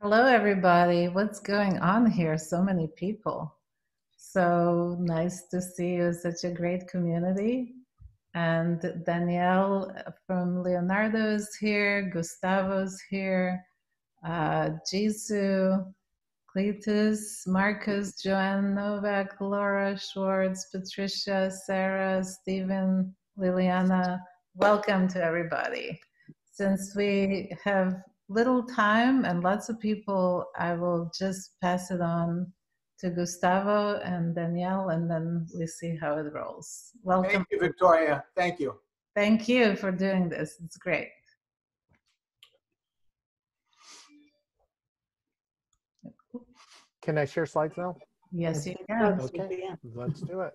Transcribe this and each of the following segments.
Hello, everybody. What's going on here? So many people. So nice to see you. Such a great community. And Danielle from Leonardo is here. Gustavo's here. Jisoo, Cletus, Marcus, Joanne Novak, Laura Schwartz, Patricia, Sarah, Stephen, Liliana. Welcome to everybody. Since we have little time and lots of people, I will just pass it on to Gustavo and Danielle, and then we see how it rolls. Welcome. Thank you, Victoria. Thank you. Thank you for doing this. It's great. Can I share slides now? Yes, you can. Okay, let's do it.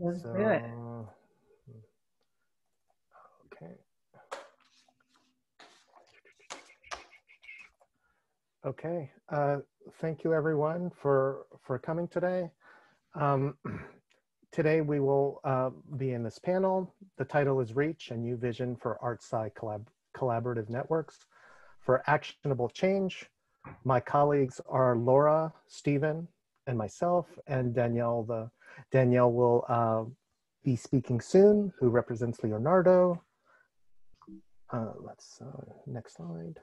Let's do it. Okay. Okay, thank you everyone for coming today. Today we will be in this panel. The title is Reach, a New Vision for ArtSci Collaborative Networks for Actionable Change. My colleagues are Laura, Steven, and myself, and Danielle. Danielle will be speaking soon, who represents Leonardo. Next slide.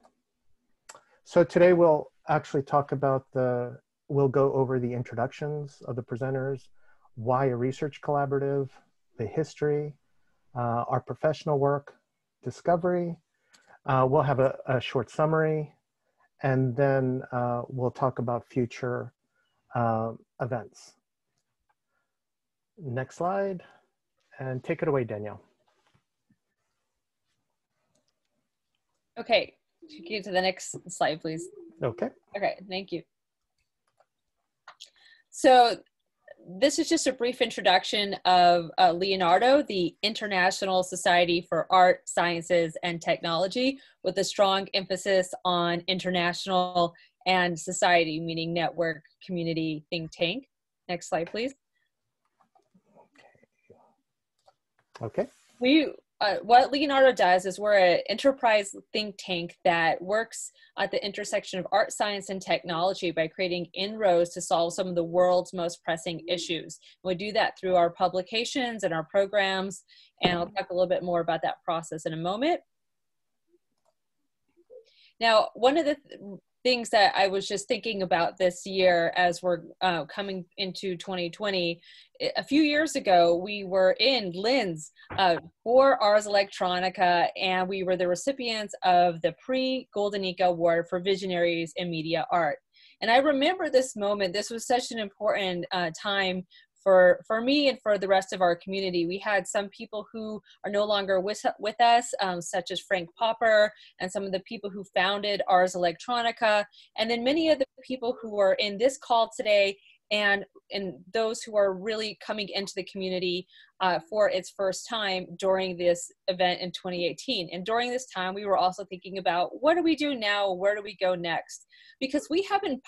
So today we'll actually talk about we'll go over the introductions of the presenters, why a research collaborative, the history, our professional work, discovery. We'll have a short summary, and then we'll talk about future events. Next slide, and take it away, Danielle. Okay. Take you to the next slide, please. Okay. Okay, thank you. So this is just a brief introduction of Leonardo, the International Society for Art, Sciences, and Technology, with a strong emphasis on international and society, meaning network, community, think tank. Next slide, please. Okay. What Leonardo does is we're an enterprise think tank that works at the intersection of art, science, and technology by creating inroads to solve some of the world's most pressing issues. We do that through our publications and our programs, and I'll talk a little bit more about that process in a moment. Now, one of the things that I was just thinking about this year as we're coming into 2020. A few years ago, we were in Linz for Ars Electronica, and we were the recipients of the Pre Golden Eka Award for Visionaries in Media Art. And I remember this moment. This was such an important time for me and for the rest of our community. We had some people who are no longer with us, such as Frank Popper and some of the people who founded Ars Electronica, and then many of the people who are in this call today and those who are really coming into the community for its first time during this event in 2018. And during this time, we were also thinking about what do we do now? Where do we go next? Because we have been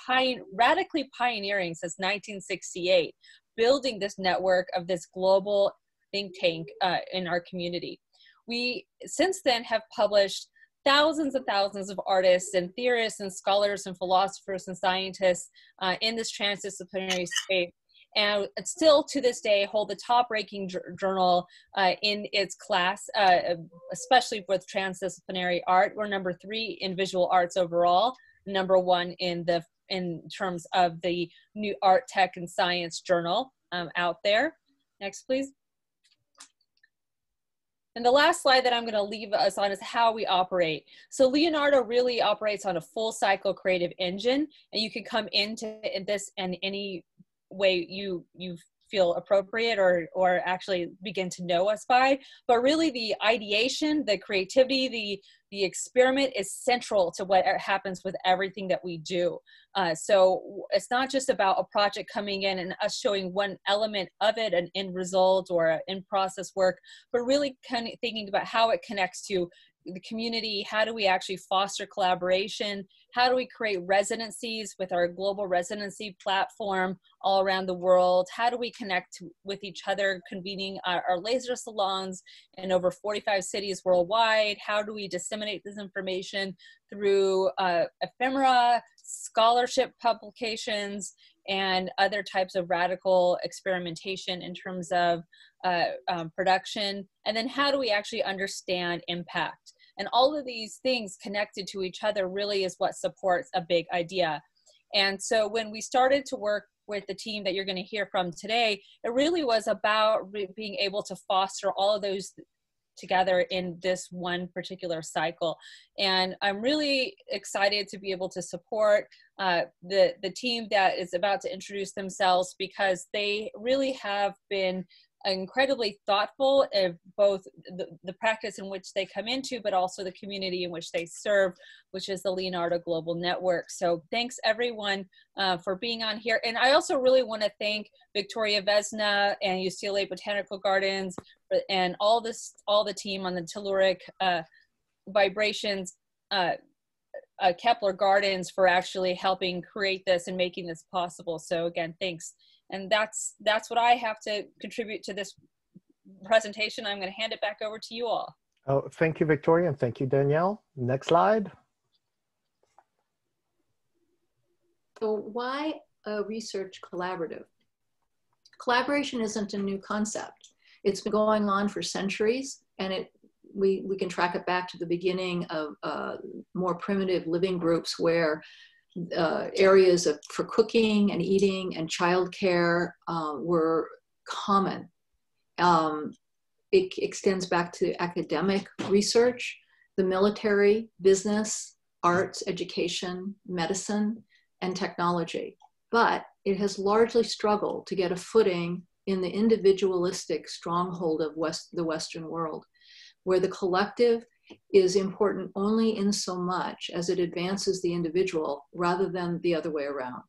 radically pioneering since 1968, building this network of this global think tank in our community. We, since then, have published thousands and thousands of artists and theorists and scholars and philosophers and scientists in this transdisciplinary space, and still to this day hold the top-ranking journal in its class, especially with transdisciplinary art. We're number 3 in visual arts overall, number 1 in terms of the new art, tech, and science journal out there. Next, please. And the last slide that I'm going to leave us on is how we operate. So Leonardo really operates on a full cycle creative engine, and you can come into this in any way you feel appropriate or actually begin to know us by. But really the ideation, the creativity, the experiment is central to what happens with everything that we do. So it's not just about a project coming in and us showing one element of it, an end result or in-process work, but really kind of thinking about how it connects to the community? How do we actually foster collaboration? How do we create residencies with our global residency platform all around the world? How do we connect with each other, convening our laser salons in over 45 cities worldwide? How do we disseminate this information through ephemera, scholarship publications, and other types of radical experimentation in terms of production? And then how do we actually understand impact? And all of these things connected to each other really is what supports a big idea. And so when we started to work with the team that you're going to hear from today, it really was about being able to foster all of those together in this one particular cycle. And I'm really excited to be able to support the team that is about to introduce themselves, because they really have been incredibly thoughtful of both the practice in which they come into, but also the community in which they serve, which is the Leonardo Global Network. So thanks everyone for being on here. And I also really want to thank Victoria Vesna and UCLA Botanical Gardens and all the team on the telluric vibrations Kepler Gardens for actually helping create this and making this possible. So again, thanks. And that's what I have to contribute to this presentation. I'm going to hand it back over to you all. Oh, thank you, Victoria, and thank you, Danielle. Next slide. So why a research collaborative? Collaboration isn't a new concept. It's been going on for centuries, and we can track it back to the beginning of more primitive living groups where areas for cooking and eating and childcare were common. It extends back to academic research, the military, business, arts, education, medicine, and technology. But it has largely struggled to get a footing in the individualistic stronghold of the Western world, where the collective is important only in so much as it advances the individual rather than the other way around.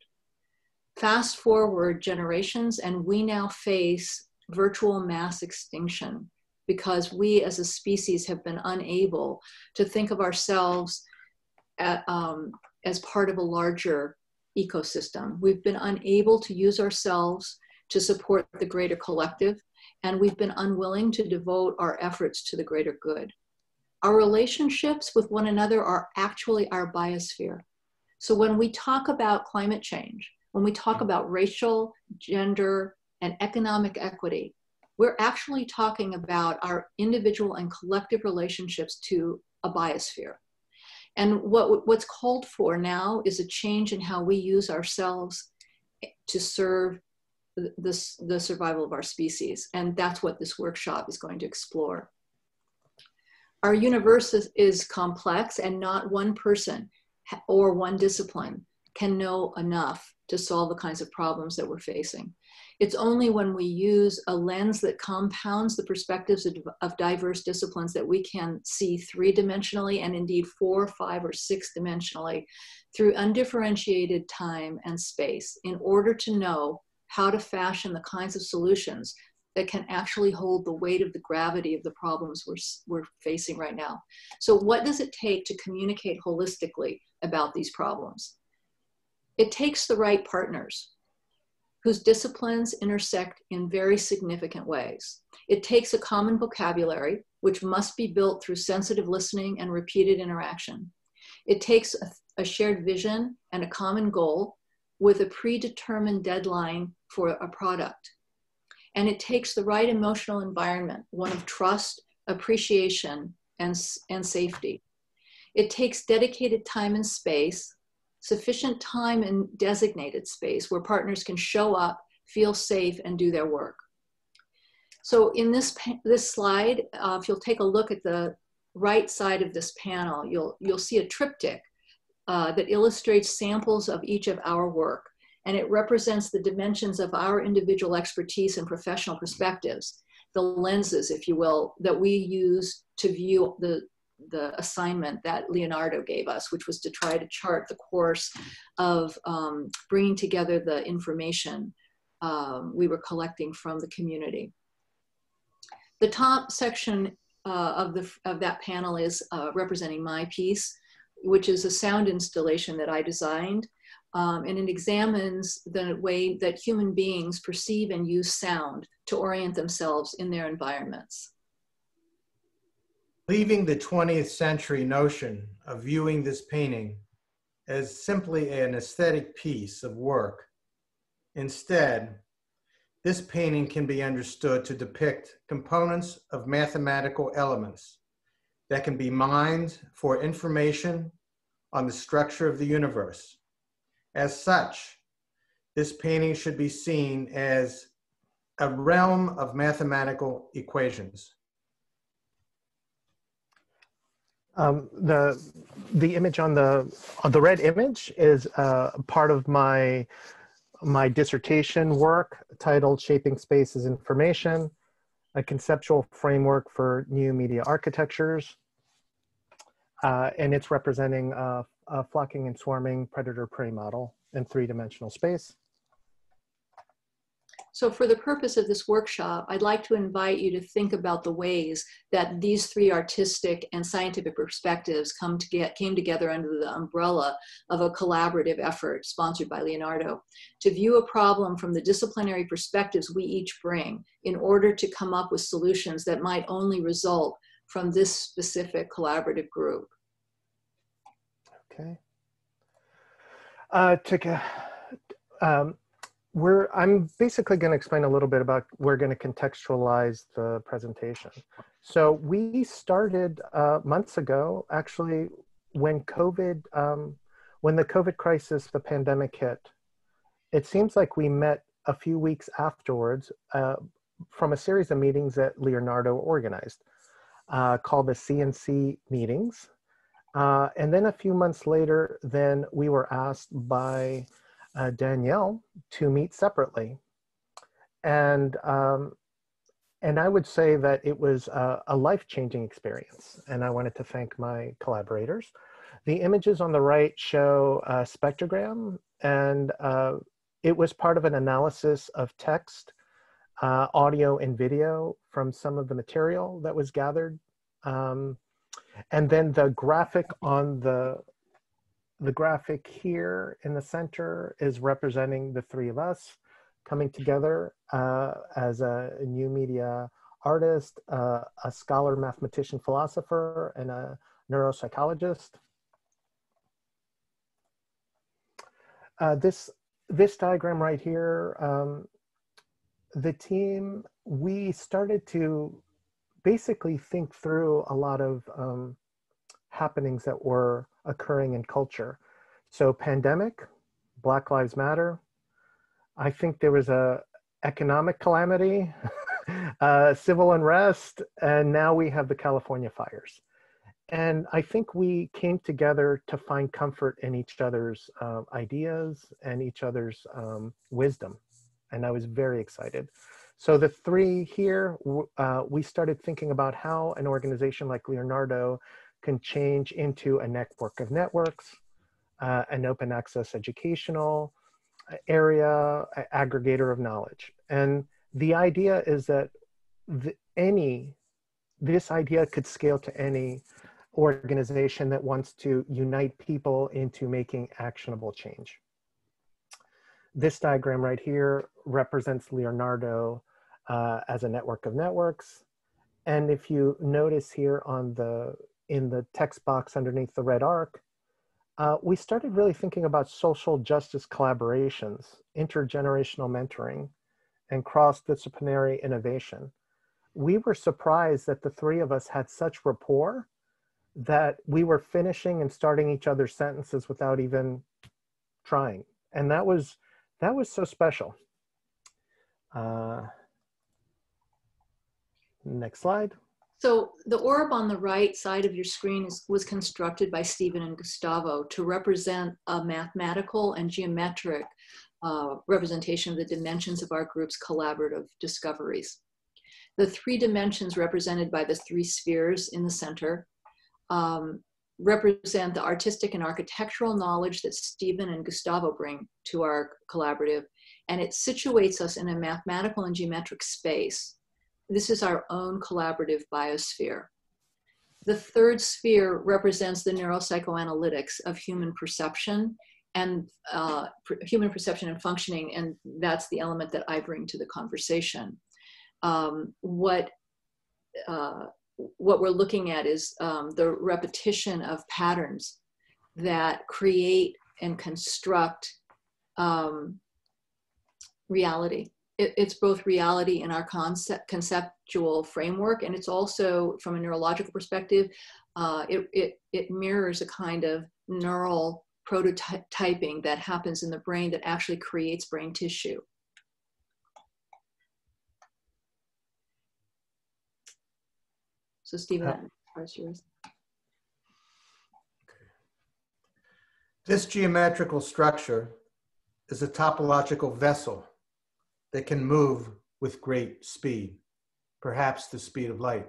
Fast forward generations, and we now face virtual mass extinction because we as a species have been unable to think of ourselves as part of a larger ecosystem. We've been unable to use ourselves to support the greater collective, and we've been unwilling to devote our efforts to the greater good. Our relationships with one another are actually our biosphere. So when we talk about climate change, when we talk about racial, gender, and economic equity, we're actually talking about our individual and collective relationships to a biosphere. And what's called for now is a change in how we use ourselves to serve the survival of our species. And that's what this workshop is going to explore. Our universe is complex, and not one person or one discipline can know enough to solve the kinds of problems that we're facing. It's only when we use a lens that compounds the perspectives of diverse disciplines that we can see three-dimensionally and indeed four, 5, or 6-dimensionally through undifferentiated time and space in order to know how to fashion the kinds of solutions that can actually hold the weight of the gravity of the problems we're facing right now. So what does it take to communicate holistically about these problems? It takes the right partners whose disciplines intersect in very significant ways. It takes a common vocabulary, which must be built through sensitive listening and repeated interaction. It takes a shared vision and a common goal with a predetermined deadline for a product. And it takes the right emotional environment, one of trust, appreciation, and safety. It takes dedicated time and space, sufficient time in designated space where partners can show up, feel safe, and do their work. So in this slide, if you'll take a look at the right side of this panel, you'll see a triptych that illustrates samples of each of our work. And it represents the dimensions of our individual expertise and professional perspectives, the lenses, if you will, that we use to view the assignment that Leonardo gave us, which was to try to chart the course of bringing together the information we were collecting from the community. The top section of that panel is representing my piece, which is a sound installation that I designed. And it examines the way that human beings perceive and use sound to orient themselves in their environments. Leaving the 20th century notion of viewing this painting as simply an aesthetic piece of work, instead, this painting can be understood to depict components of mathematical elements that can be mined for information on the structure of the universe. As such, this painting should be seen as a realm of mathematical equations. The image on the red image is part of my dissertation work titled Shaping Space as Information, a Conceptual Framework for New Media Architectures. And it's representing a flocking and swarming predator-prey model in three-dimensional space. So for the purpose of this workshop, I'd like to invite you to think about the ways that these three artistic and scientific perspectives came together under the umbrella of a collaborative effort sponsored by Leonardo to view a problem from the disciplinary perspectives we each bring in order to come up with solutions that might only result from this specific collaborative group. Okay. I'm basically going to explain a little bit about, we're going to contextualize the presentation. So we started months ago, actually, when the COVID crisis, the pandemic hit. It seems like we met a few weeks afterwards from a series of meetings that Leonardo organized called the CNC meetings. And then a few months later, then we were asked by Danielle to meet separately. And I would say that it was a life-changing experience, and I wanted to thank my collaborators. The images on the right show a spectrogram, and it was part of an analysis of text, audio, and video from some of the material that was gathered. And then the graphic on the graphic here in the center is representing the three of us coming together as a new media artist, a scholar, mathematician, philosopher, and a neuropsychologist. This diagram right here, the team, we started to basically think through a lot of happenings that were occurring in culture. So pandemic, Black Lives Matter. I think there was an economic calamity, civil unrest, and now we have the California fires. And I think we came together to find comfort in each other's ideas and each other's wisdom. And I was very excited. So the three here, we started thinking about how an organization like Leonardo can change into a network of networks, an open access educational area, aggregator of knowledge. And the idea is that this idea could scale to any organization that wants to unite people into making actionable change. This diagram right here represents Leonardo as a network of networks. And if you notice here in the text box underneath the red arc, we started really thinking about social justice collaborations, intergenerational mentoring, and cross-disciplinary innovation. We were surprised that the three of us had such rapport that we were finishing and starting each other's sentences without even trying. And that was so special. Next slide. So the orb on the right side of your screen was constructed by Steven and Gustavo to represent a mathematical and geometric representation of the dimensions of our group's collaborative discoveries. The three dimensions represented by the three spheres in the center represent the artistic and architectural knowledge that Steven and Gustavo bring to our collaborative, and it situates us in a mathematical and geometric space. This is our own collaborative biosphere. The third sphere represents the neuropsychoanalytics of human perception and human perception and functioning, and that's the element that I bring to the conversation. What we're looking at is the repetition of patterns that create and construct reality. It's both reality in our conceptual framework, and it's also, from a neurological perspective, it mirrors a kind of neural prototyping that happens in the brain that actually creates brain tissue. So Steven, that is yours. This geometrical structure is a topological vessel that can move with great speed, perhaps the speed of light.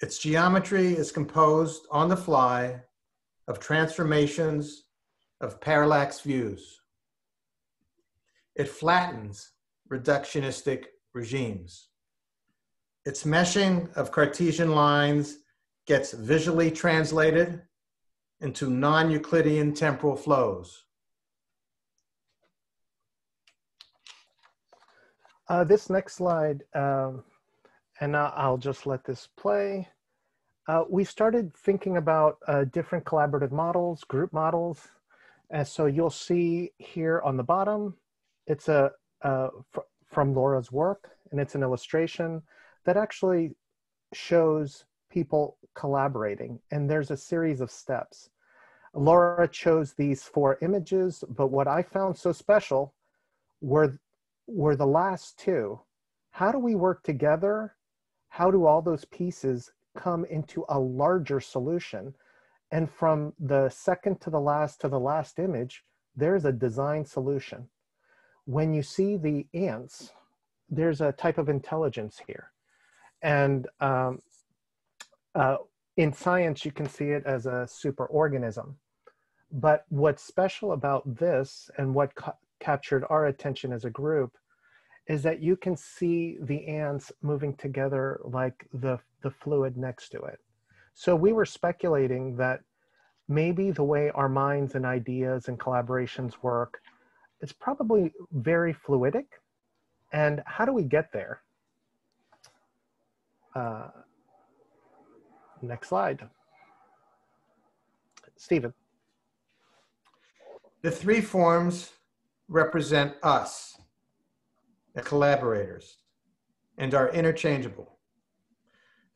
Its geometry is composed on the fly of transformations of parallax views. It flattens reductionistic regimes. Its meshing of Cartesian lines gets visually translated into non-Euclidean temporal flows. This next slide, and I'll just let this play. We started thinking about different collaborative models, group models. And so you'll see here on the bottom, it's a, from Laura's work, and it's an illustration that actually shows people collaborating. And there's a series of steps. Laura chose these four images, but what I found so special were the last two. How do we work together? How do all those pieces come into a larger solution? And from the second to the last image, there's a design solution. When you see the ants, there's a type of intelligence here. And in science, you can see it as a superorganism. But what's special about this and what captured our attention as a group is that you can see the ants moving together like the fluid next to it. So we were speculating that maybe the way our minds and ideas and collaborations work is probably very fluidic. And how do we get there? Next slide. Steven. The three forms represent us, the collaborators, and are interchangeable.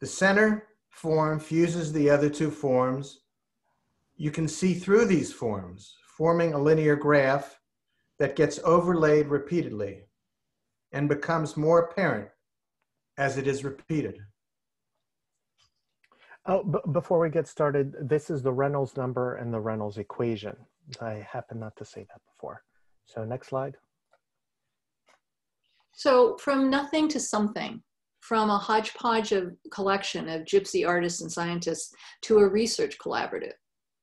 The center form fuses the other two forms. You can see through these forms, forming a linear graph that gets overlaid repeatedly and becomes more apparent as it is repeated. Oh, before we get started, this is the Reynolds number and the Reynolds equation. I happen not to say that before. So next slide. So from nothing to something, from a hodgepodge of collection of gypsy artists and scientists to a research collaborative,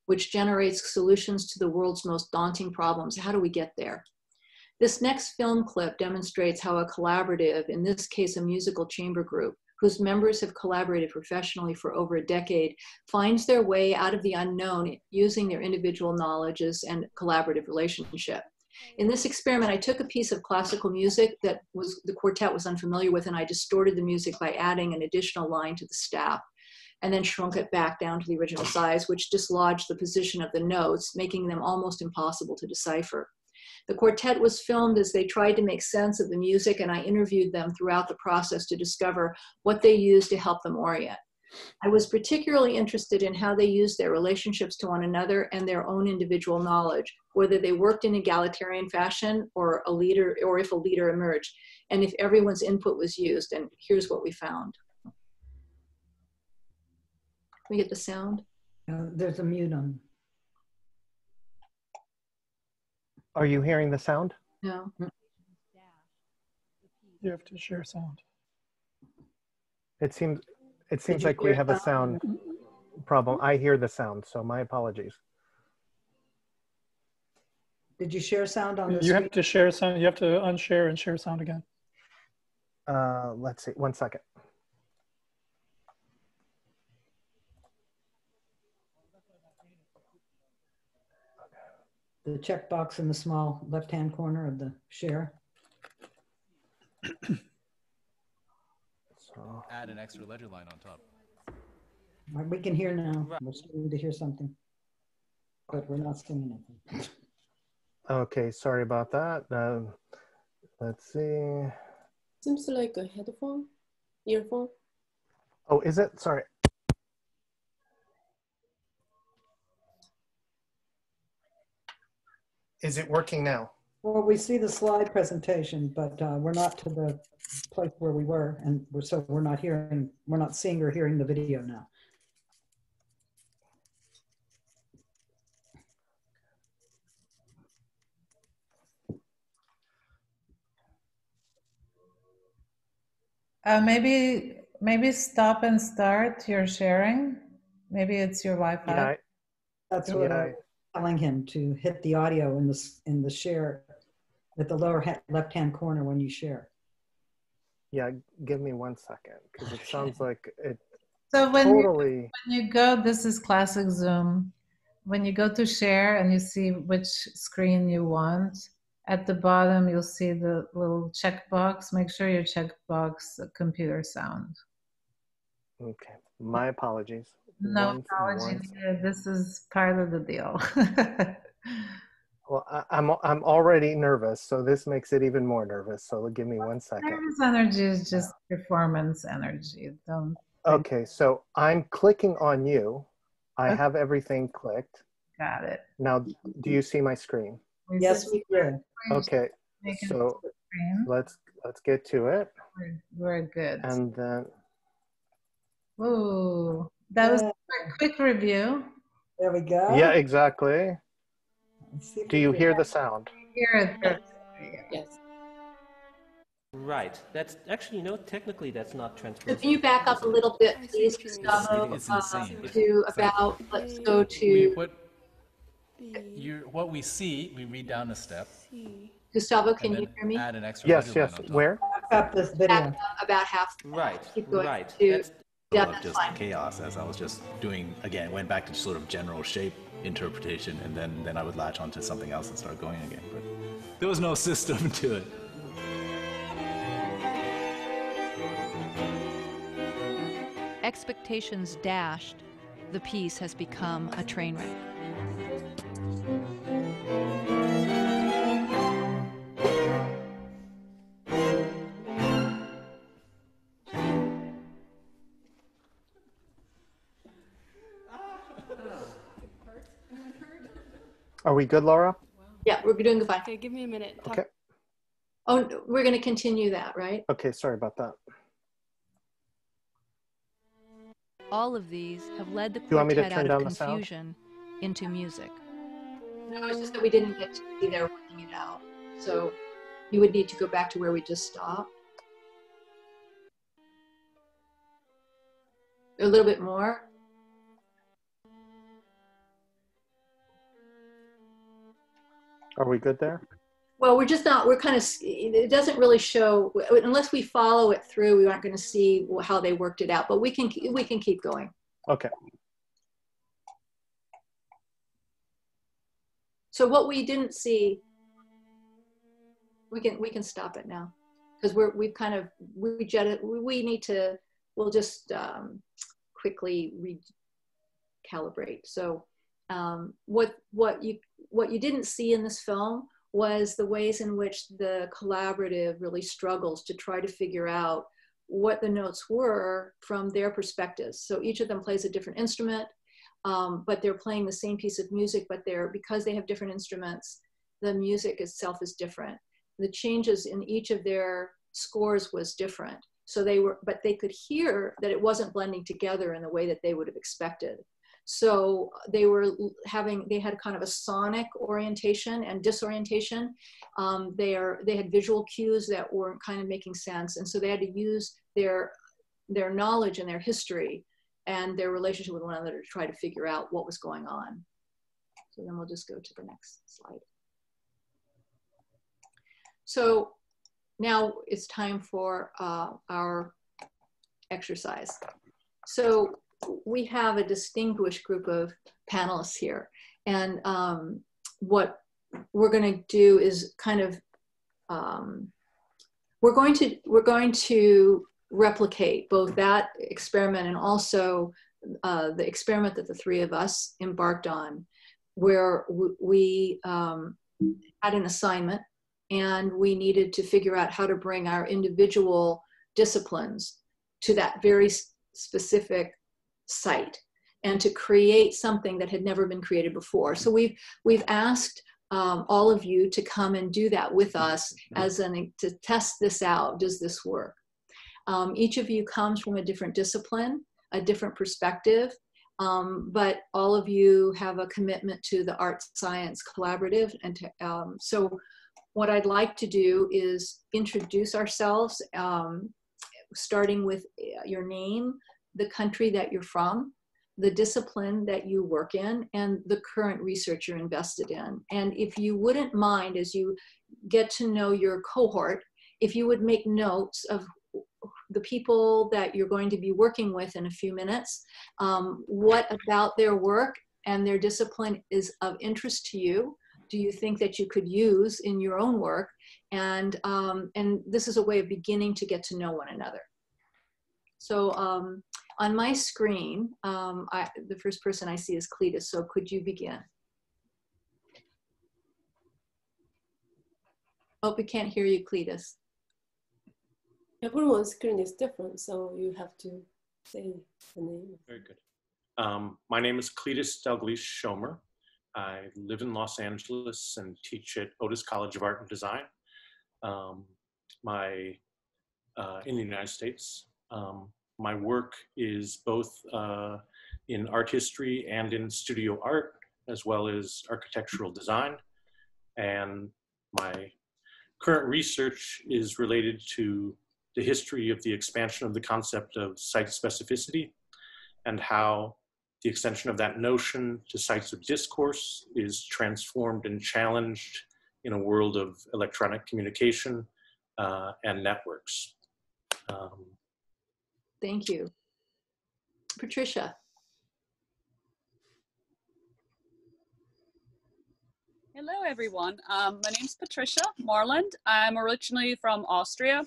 which generates solutions to the world's most daunting problems. How do we get there? This next film clip demonstrates how a collaborative, in this case a musical chamber group, whose members have collaborated professionally for over a decade, finds their way out of the unknown using their individual knowledges and collaborative relationship. In this experiment, I took a piece of classical music that the quartet was unfamiliar with, and I distorted the music by adding an additional line to the staff, and then shrunk it back down to the original size, which dislodged the position of the notes, making them almost impossible to decipher. The quartet was filmed as they tried to make sense of the music, and I interviewed them throughout the process to discover what they used to help them orient. I was particularly interested in how they used their relationships to one another and their own individual knowledge, whether they worked in egalitarian fashion or if a leader emerged, and if everyone's input was used. And here's what we found. Can we get the sound? There's a mute on. Are you hearing the sound? No. You have to share sound. It seems like we have a sound problem. I hear the sound, so my apologies. Did you share sound on the screen? Have to share sound. You have to unshare and share sound again. Let's see. One second. the checkbox in the small left-hand corner of the share. So, add an extra ledger line on top. We can hear now. Right. We're starting to hear something, but we're not seeing anything. Okay, sorry about that. Let's see. Seems like a headphone, earphone. Oh, is it? Sorry. Is it working now? Well, we see the slide presentation, but we're not to the place where we were, and so we're not hearing, we're not seeing or hearing the video now. Maybe stop and start your sharing. Maybe it's your Wi-Fi. Yeah, that's what I'm telling him, to hit the audio in the share at the lower left-hand corner when you share. Yeah, give me 1 second, because it sounds like it. So when you go, this is classic Zoom. When you go to share and you see which screen you want, at the bottom, you'll see the little checkbox. Make sure you checkbox computer sound. Okay, my apologies. No apologies. This is part of the deal. Well, I'm already nervous, so this makes it even more nervous. So give me 1 second. Nervous energy is just performance energy. Don't. Okay, so I'm clicking on you. I have everything clicked. Got it. Now, do you see my screen? Yes, we do. Okay, so let's get to it. We're good. And then, ooh, that was a quick review. There we go. Yeah, exactly. Do you hear the sound? Hear it. Yes. Right. That's actually, you know, technically that's not transposable. Can you back up a little bit, please, Gustavo? To about, let's go to. What we see, we read down a step. Gustavo, can you hear me? Add an extra yes. Where? This video. About half. Right. Keep going to just chaos, as I was just doing again. Went back to sort of general shape interpretation, and then I would latch onto something else and start going again. But there was no system to it. Expectations dashed. The piece has become a train wreck. Are we good, Laura? Yeah, we're doing fine. Okay, give me a minute. Okay. Oh, we're going to continue that, right? Okay, sorry about that. All of these have led the quartet out of confusion into music. No, it's just that we didn't get to be there working it out. So you would need to go back to where we just stopped. A little bit more. Are we good there? Well, we're just not, we're kind of, it doesn't really show, unless we follow it through, we aren't going to see how they worked it out, but we can keep going. Okay. So what we didn't see, we can stop it now, because we need to, we'll just quickly recalibrate. So what you didn't see in this film was the ways in which the collaborative really struggles to try to figure out what the notes were from their perspectives. So each of them plays a different instrument, but they're playing the same piece of music, but because they have different instruments, the music itself is different. The changes in each of their scores was different. So but they could hear that it wasn't blending together in the way that they would have expected. So they had kind of a sonic orientation and disorientation. They had visual cues that weren't kind of making sense. And so they had to use their knowledge and their history and their relationship with one another to try to figure out what was going on. So then we'll just go to the next slide. So now it's time for our exercise. So we have a distinguished group of panelists here. And what we're going to do is kind of we're going to replicate both that experiment and also the experiment that the three of us embarked on, where we had an assignment and we needed to figure out how to bring our individual disciplines to that very specific site and to create something that had never been created before. So we've asked all of you to come and do that with us as to test this out. Does this work? Each of you comes from a different discipline, a different perspective, but all of you have a commitment to the art science collaborative. And so what I'd like to do is introduce ourselves, starting with your name, the country that you're from, the discipline that you work in, and the current research you're invested in. And if you wouldn't mind, as you get to know your cohort, if you would make notes of the people that you're going to be working with in a few minutes, what about their work and their discipline is of interest to you? Do you think that you could use in your own work? And this is a way of beginning to get to know one another. So on my screen, the first person I see is Cletus, so could you begin? Oh, we can't hear you, Cletus. Everyone's screen is different, so you have to say the name. Very good. My name is Cletus Dalglish Schomer. I live in Los Angeles and teach at Otis College of Art and Design in the United States. My work is both in art history and in studio art, as well as architectural design. And my current research is related to the history of the expansion of the concept of site specificity and how the extension of that notion to sites of discourse is transformed and challenged in a world of electronic communication and networks. Thank you. Patricia. Hello, everyone. My name's Patricia Marland. I'm originally from Austria,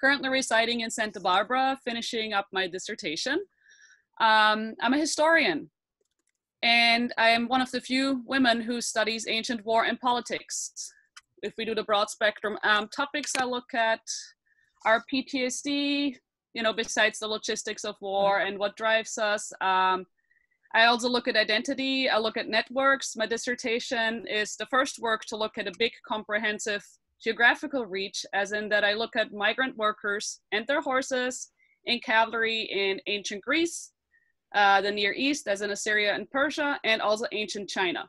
currently residing in Santa Barbara, finishing up my dissertation. I'm a historian, and I am one of the few women who studies ancient war and politics. If we do the broad spectrum topics I look at are PTSD, you know, besides the logistics of war and what drives us. I also look at identity, I look at networks. My dissertation is the first work to look at a big comprehensive geographical reach, as in that I look at migrant workers and their horses and cavalry in ancient Greece, the Near East, as in Assyria and Persia, and also ancient China.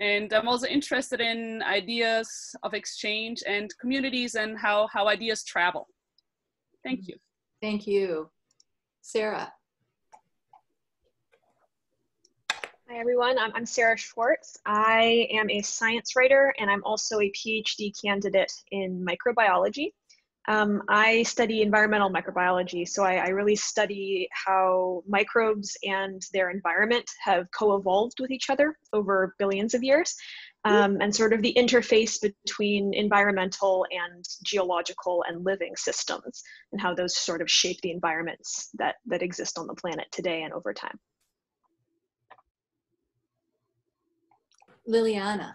And I'm also interested in ideas of exchange and communities and how ideas travel. Thank you. Thank you. Sarah. Hi, everyone. I'm Sarah Schwartz. I am a science writer, and I'm also a PhD candidate in microbiology. I study environmental microbiology, so I really study how microbes and their environment have co-evolved with each other over billions of years, and sort of the interface between environmental and geological and living systems, and how those sort of shape the environments that exist on the planet today and over time. Liliana.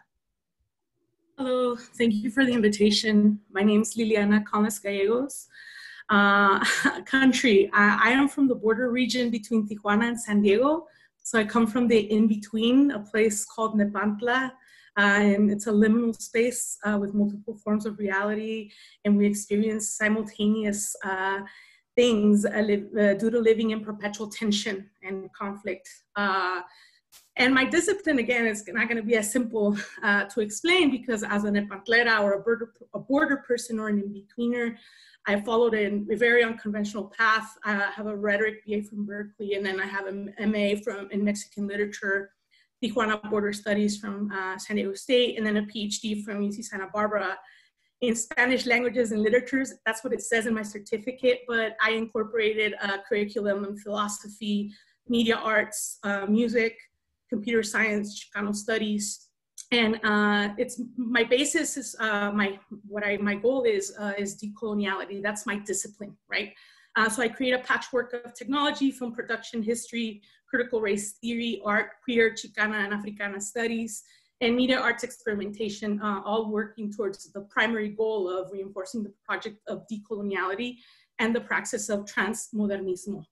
Hello, thank you for the invitation. My name is Liliana Comas Gallegos. Country, I am from the border region between Tijuana and San Diego. So I come from the in-between, a place called Nepantla. And it's a liminal space with multiple forms of reality. And we experience simultaneous things due to living in perpetual tension and conflict. And my discipline, again, is not going to be as simple to explain, because as a Nepantlera or a border person or an in-betweener, I followed a very unconventional path. I have a rhetoric BA from Berkeley, and then I have an MA in Mexican literature, Tijuana Border Studies from San Diego State, and then a PhD from UC Santa Barbara in Spanish languages and literatures. That's what it says in my certificate, but I incorporated a curriculum in philosophy, media arts, music, computer science, Chicano studies, And it's my basis is my goal is decoloniality. That's my discipline, right? So I create a patchwork of technology, film production, history, critical race theory, art, queer, Chicana, and Africana studies, and media arts experimentation, all working towards the primary goal of reinforcing the project of decoloniality and the praxis of transmodernismo.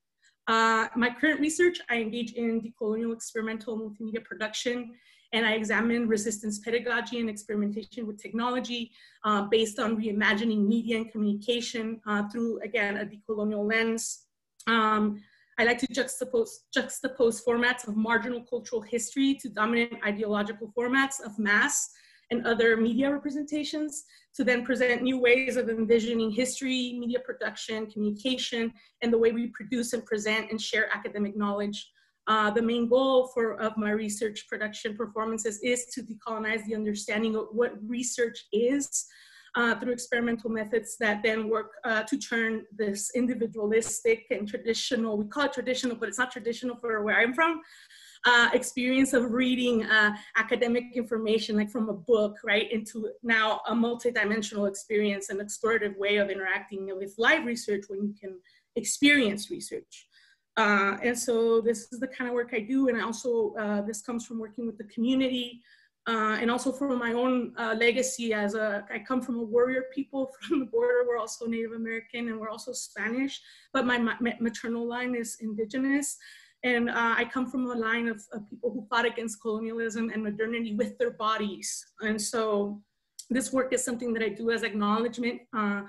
My current research, I engage in decolonial experimental multimedia production, and I examine resistance pedagogy and experimentation with technology based on reimagining media and communication through, again, a decolonial lens. I like to juxtapose formats of marginal cultural history to dominant ideological formats of mass and other media representations to then present new ways of envisioning history, media production, communication, and the way we produce and present and share academic knowledge. The main goal of my research production performances is to decolonize the understanding of what research is through experimental methods that then work to turn this individualistic and traditional, we call it traditional, but it's not traditional for where I'm from, experience of reading academic information like from a book, right, into now a multidimensional experience and explorative way of interacting with live research when you can experience research. And so this is the kind of work I do, and I also, this comes from working with the community, and also from my own legacy as a, I come from a warrior people from the border. We're also Native American, and we're also Spanish, but my maternal line is indigenous, and I come from a line of people who fought against colonialism and modernity with their bodies, and so this work is something that I do as acknowledgement, and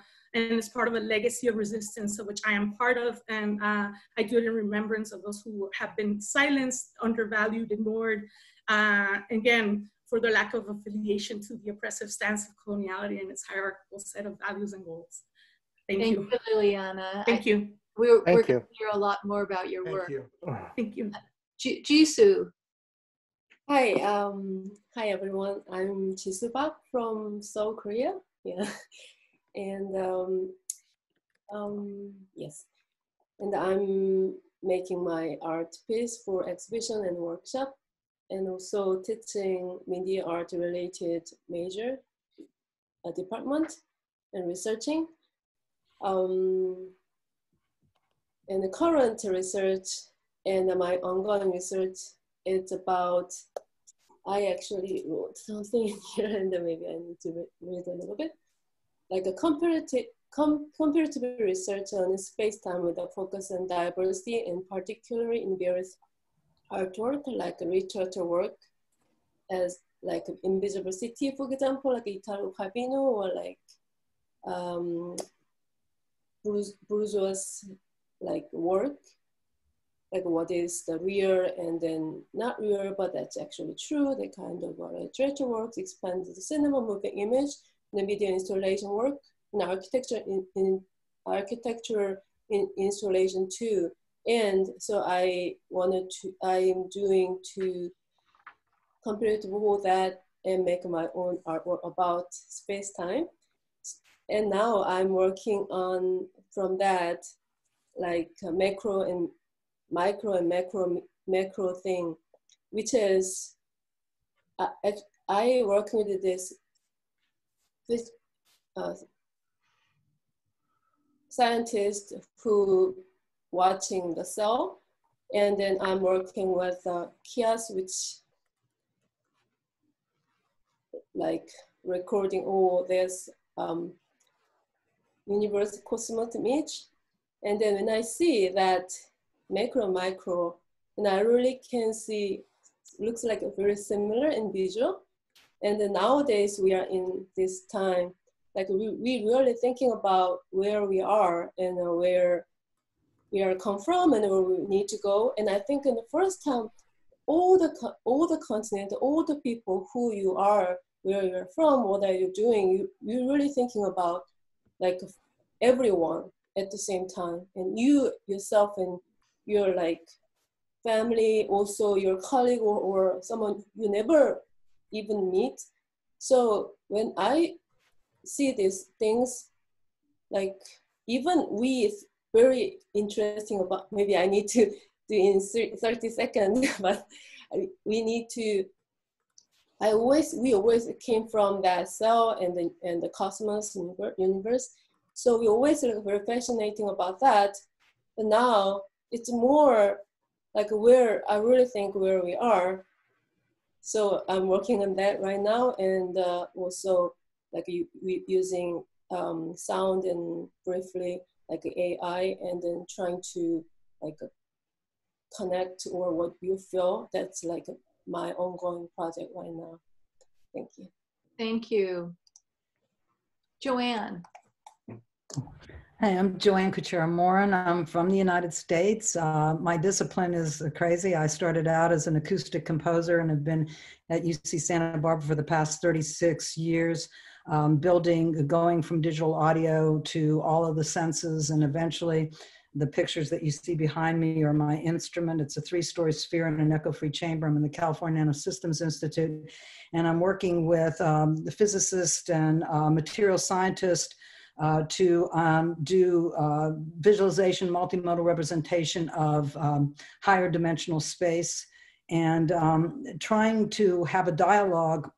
it's part of a legacy of resistance of which I am part of, and I do it in remembrance of those who have been silenced, undervalued, ignored, again, for their lack of affiliation to the oppressive stance of coloniality and its hierarchical set of values and goals. Thank you, Liliana. Thank you. We're going to hear a lot more about your work. Thank you. Jisoo. Hi everyone. I'm Jisoo Park from Seoul, Korea. Yeah. And yes, and I'm making my art piece for exhibition and workshop, and also teaching media art related major department and researching. And the current research and my ongoing research is about, I actually wrote something in here, and then maybe I need to read a little bit. Like a comparative research on space-time with a focus on diversity, and particularly in various artwork, like literature work, as like Invisible City, for example, like Italo Calvino, or like bourgeois like work, like what is the real and then not real, but that's actually true. They kind of literature works, expanded the cinema, moving image, the video installation work, and architecture in installation too. And so I am doing to compare to all that and make my own artwork about space-time. And now I'm working on, from that, like macro and micro and macro thing, which is, I work with this scientist who watching the cell, and then I'm working with kiosks, which like recording all this universe cosmos image, and then when I see that macro micro, and I really can see looks like a very similar in visual. And then nowadays we are in this time, like we really thinking about where we are and where we are come from and where we need to go. And I think in the first time, all the continent, all the people who you are, where you're from, what are you doing, you're really thinking about like everyone at the same time. And you yourself and your like family, also your colleague or someone you never even meet. So when I see these things, like even we, it's very interesting about, maybe I need to do in 30 seconds, but we need to, we always came from that cell and the cosmos universe. So we always were fascinating about that. But now it's more like I really think where we are. So I'm working on that right now, and also like using sound and briefly like AI, and then trying to like connect or what you feel. That's like my ongoing project right now. Thank you. Thank you. Joanne. Hi, I'm Joanne Couture-Morin. I'm from the United States. My discipline is crazy. I started out as an acoustic composer and have been at UC Santa Barbara for the past 36 years, going from digital audio to all of the senses, and eventually the pictures that you see behind me are my instrument. It's a three-story sphere in an echo-free chamber. I'm in the California Nanosystems Institute, and I'm working with the physicist and material scientist to do visualization, multimodal representation of higher dimensional space, and trying to have a dialogue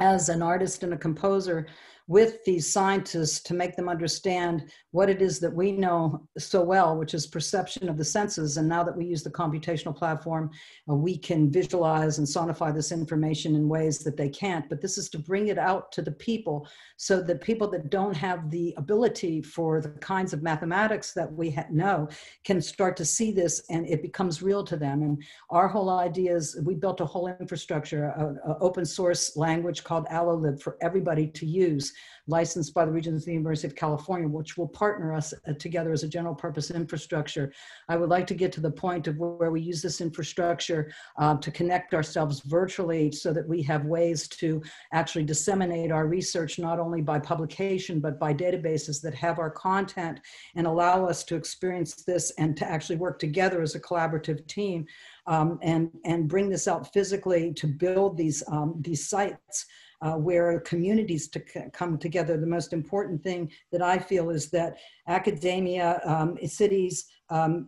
as an artist and a composer with these scientists to make them understand what it is that we know so well, which is perception of the senses. And now that we use the computational platform, we can visualize and sonify this information in ways that they can't. But this is to bring it out to the people, so that people that don't have the ability for the kinds of mathematics that we know can start to see this, and it becomes real to them. And our whole idea is we built a whole infrastructure, an open source language called Allolib for everybody to use, licensed by the Regents of the University of California, which will partner us together as a general purpose infrastructure. I would like to get to the point of where we use this infrastructure to connect ourselves virtually, so that we have ways to actually disseminate our research, not only by publication, but by databases that have our content and allow us to experience this and to actually work together as a collaborative team, and bring this out physically to build these sites where communities to come together. The most important thing that I feel is that academia, cities,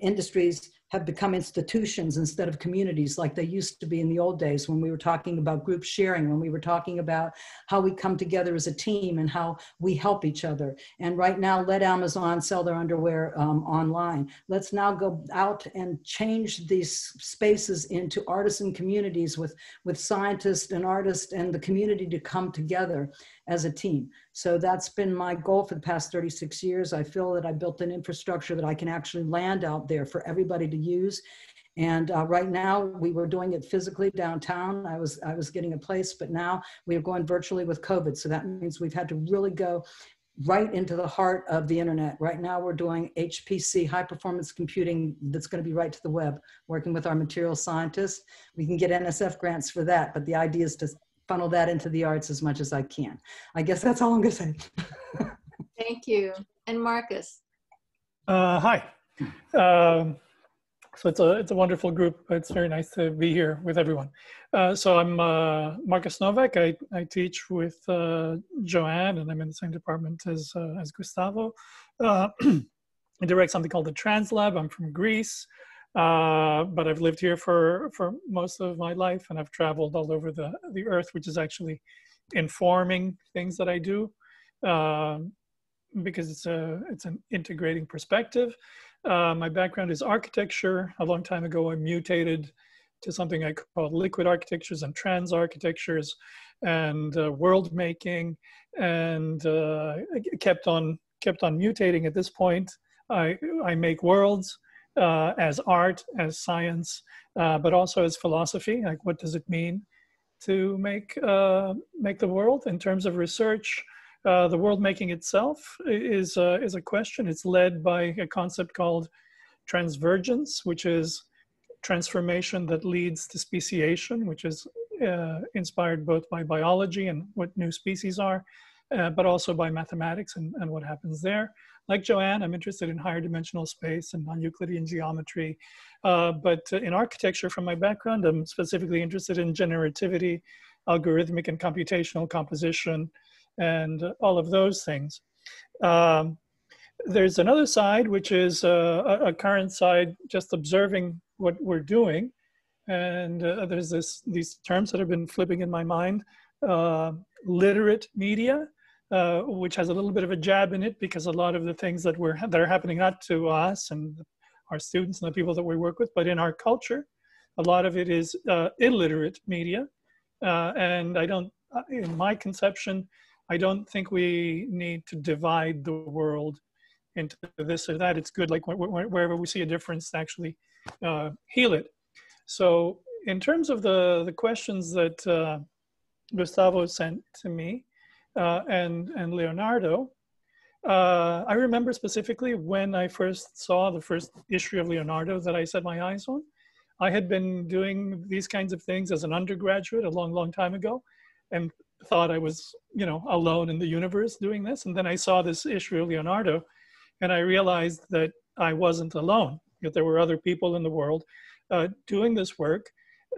industries have become institutions instead of communities like they used to be in the old days, when we were talking about group sharing, when we were talking about how we come together as a team and how we help each other. And right now, let Amazon sell their underwear online. Let's now go out and change these spaces into artisan communities with scientists and artists and the community to come together as a team. So that's been my goal for the past 36 years. I feel that I built an infrastructure that I can actually land out there for everybody to use. And right now we were doing it physically downtown. I was getting a place, but now we are going virtually with COVID. So that means we've had to really go right into the heart of the internet. Right now we're doing HPC, high performance computing, that's going to be right to the web, working with our material scientists. We can get NSF grants for that, but the idea is to funnel that into the arts as much as I can. I guess that's all I'm going to say. Thank you. And Marcus. Hi. So it's a wonderful group. It's very nice to be here with everyone. So I'm Marcus Novak. I teach with Joanne, and I'm in the same department as Gustavo. I direct something called the Trans Lab. I'm from Greece, but I've lived here for most of my life, and I've traveled all over the earth, which is actually informing things that I do, because it's an integrating perspective. My background is architecture. A long time ago, I mutated to something I call liquid architectures and trans architectures and world making, and kept on mutating. At this point, I make worlds. As art, as science, but also as philosophy. Like, what does it mean to make the world in terms of research? The world making itself is a question. It's led by a concept called transvergence, which is transformation that leads to speciation, which is inspired both by biology and what new species are, but also by mathematics and what happens there. Like Joanne, I'm interested in higher dimensional space and non-Euclidean geometry. But in architecture, from my background, I'm specifically interested in generativity, algorithmic and computational composition, and all of those things. There's another side, which is a current side, just observing what we're doing. And there's these terms that have been flipping in my mind, literate media, which has a little bit of a jab in it, because a lot of the things that are happening, not to us and our students and the people that we work with, but in our culture, a lot of it is illiterate media. And I don't, in my conception, I don't think we need to divide the world into this or that. It's good, like wherever we see a difference, to actually heal it. So in terms of the questions that Gustavo sent to me and Leonardo, I remember specifically when I first saw the first issue of Leonardo that I set my eyes on. I had been doing these kinds of things as an undergraduate a long, long time ago, and thought I was, you know, alone in the universe doing this. And then I saw this issue of Leonardo, and I realized that I wasn't alone, that there were other people in the world doing this work.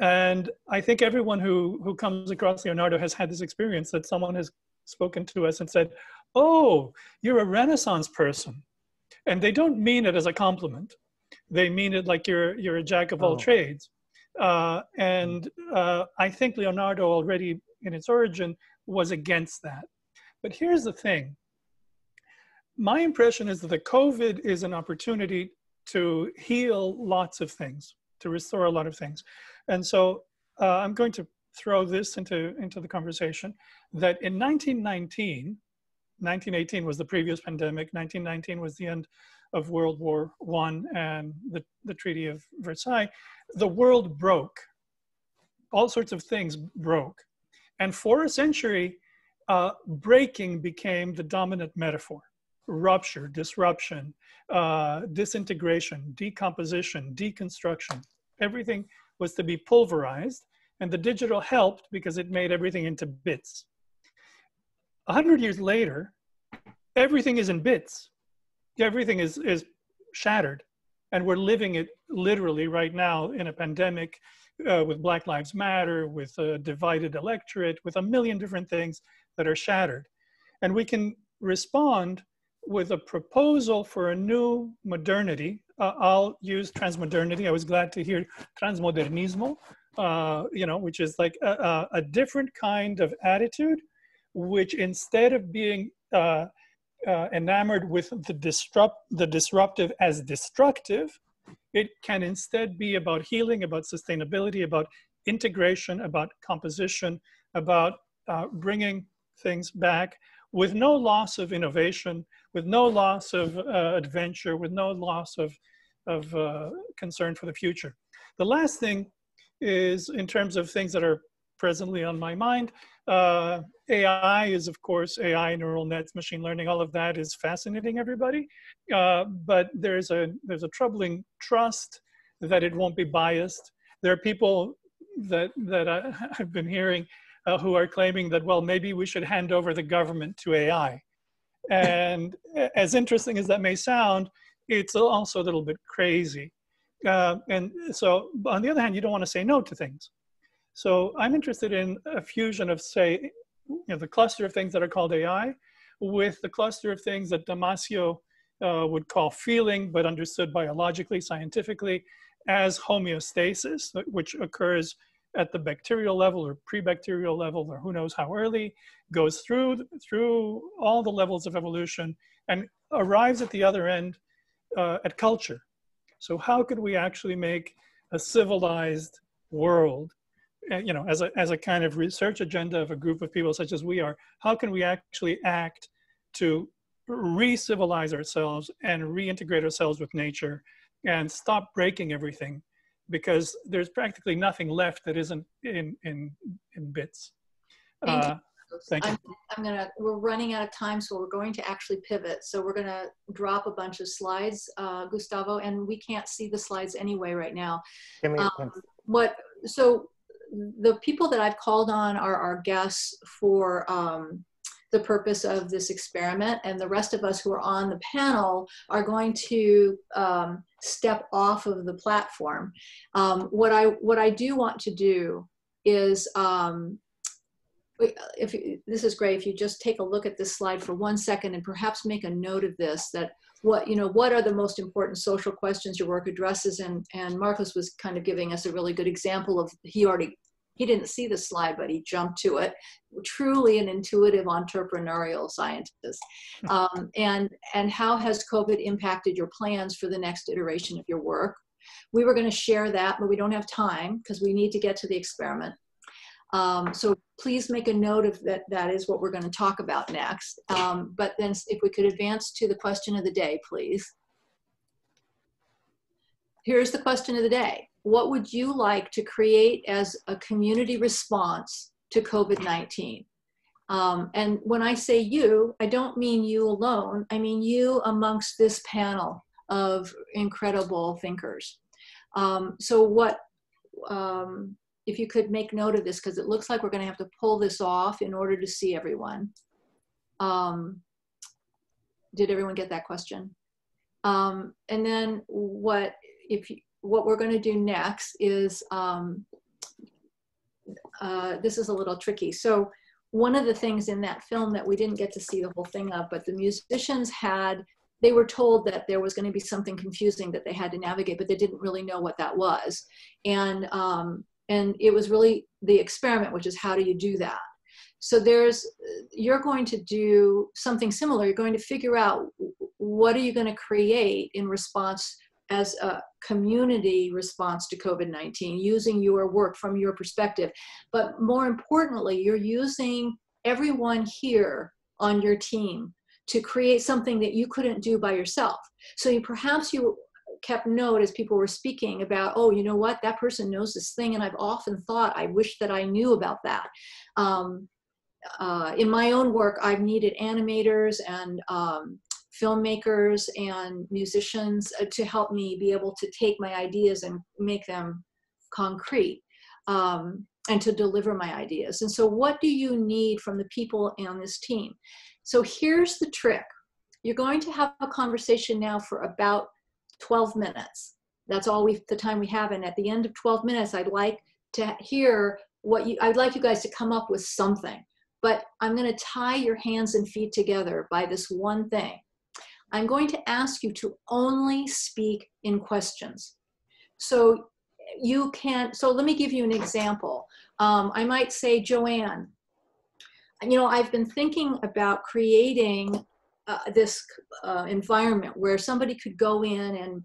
And I think everyone who comes across Leonardo has had this experience that someone has spoken to us and said, "Oh, you're a Renaissance person." And they don't mean it as a compliment. They mean it like you're a jack of all trades. I think Leonardo already in its origin was against that. But here's the thing. My impression is that the COVID is an opportunity to heal lots of things, to restore a lot of things. And so I'm going to throw this into the conversation, that in 1919, 1918 was the previous pandemic, 1919 was the end of World War I and the Treaty of Versailles, the world broke. All sorts of things broke. And for a century, breaking became the dominant metaphor. Rupture, disruption, disintegration, decomposition, deconstruction. Everything was to be pulverized, and the digital helped because it made everything into bits. 100 years later, everything is in bits. Everything is shattered, and we're living it literally right now in a pandemic with Black Lives Matter, with a divided electorate, with a million different things that are shattered. And we can respond with a proposal for a new modernity. I'll use transmodernity. I was glad to hear transmodernismo, you know, which is like a different kind of attitude, which instead of being enamored with the disruptive as destructive, it can instead be about healing, about sustainability, about integration, about composition, about bringing things back with no loss of innovation, with no loss of adventure, with no loss of concern for the future. The last thing is, in terms of things that are presently on my mind, AI is, of course, AI, neural nets, machine learning, all of that is fascinating everybody. But there's a troubling trust that it won't be biased. There are people that I've been hearing who are claiming that, well, maybe we should hand over the government to AI. And as interesting as that may sound, it's also a little bit crazy. And so, on the other hand, you don't want to say no to things. So I'm interested in a fusion of, say, you know, the cluster of things that are called AI with the cluster of things that Damasio would call feeling, but understood biologically, scientifically, as homeostasis, which occurs at the bacterial level or pre-bacterial level, or who knows how early, goes through all the levels of evolution and arrives at the other end at culture. So how could we actually make a civilized world, you know, as a kind of research agenda of a group of people such as we are? How can we actually act to re-civilize ourselves and reintegrate ourselves with nature and stop breaking everything? Because there's practically nothing left that isn't in bits. Thank you. We're running out of time, so we're going to actually pivot. So we're going to drop a bunch of slides, Gustavo, and we can't see the slides anyway right now. So the people that I've called on are our guests for the purpose of this experiment, and the rest of us who are on the panel are going to step off of the platform. What I do want to do is, this is great if you just take a look at this slide for 1 second and perhaps make a note of this, that what are the most important social questions your work addresses? And Marcos was kind of giving us a really good example of, he didn't see the slide, but he jumped to it. Truly an intuitive entrepreneurial scientist. And how has COVID impacted your plans for the next iteration of your work? We were going to share that, but we don't have time because we need to get to the experiment. So please make a note of that. That is what we're going to talk about next. But then if we could advance to the question of the day, please. Here's the question of the day. What would you like to create as a community response to COVID-19? And when I say you, I don't mean you alone. I mean you amongst this panel of incredible thinkers. So what, if you could make note of this, because it looks like we're going to have to pull this off in order to see everyone. Did everyone get that question? And then what we're going to do next is, this is a little tricky. So one of the things in that film that we didn't get to see the whole thing of, but the musicians had, they were told that there was going to be something confusing that they had to navigate, but they didn't really know what that was. And it was really the experiment, which is how do you do that? So there's, you're going to do something similar. You're going to figure out what are you going to create in response as a community response to COVID-19 using your work from your perspective. But more importantly, you're using everyone here on your team to create something that you couldn't do by yourself. So you, perhaps you kept note as people were speaking about, oh, you know what, that person knows this thing, and I've often thought, I wish that I knew about that. In my own work, I've needed animators and filmmakers and musicians to help me be able to take my ideas and make them concrete and to deliver my ideas. And so what do you need from the people on this team? So here's the trick. You're going to have a conversation now for about 12 minutes. That's all the time we have. And at the end of 12 minutes, I'd like to hear what you, I'd like you guys to come up with something, but I'm going to tie your hands and feet together by this one thing. I'm going to ask you to only speak in questions. So you can, so let me give you an example. I might say, Joanne, you know, I've been thinking about creating this environment where somebody could go in and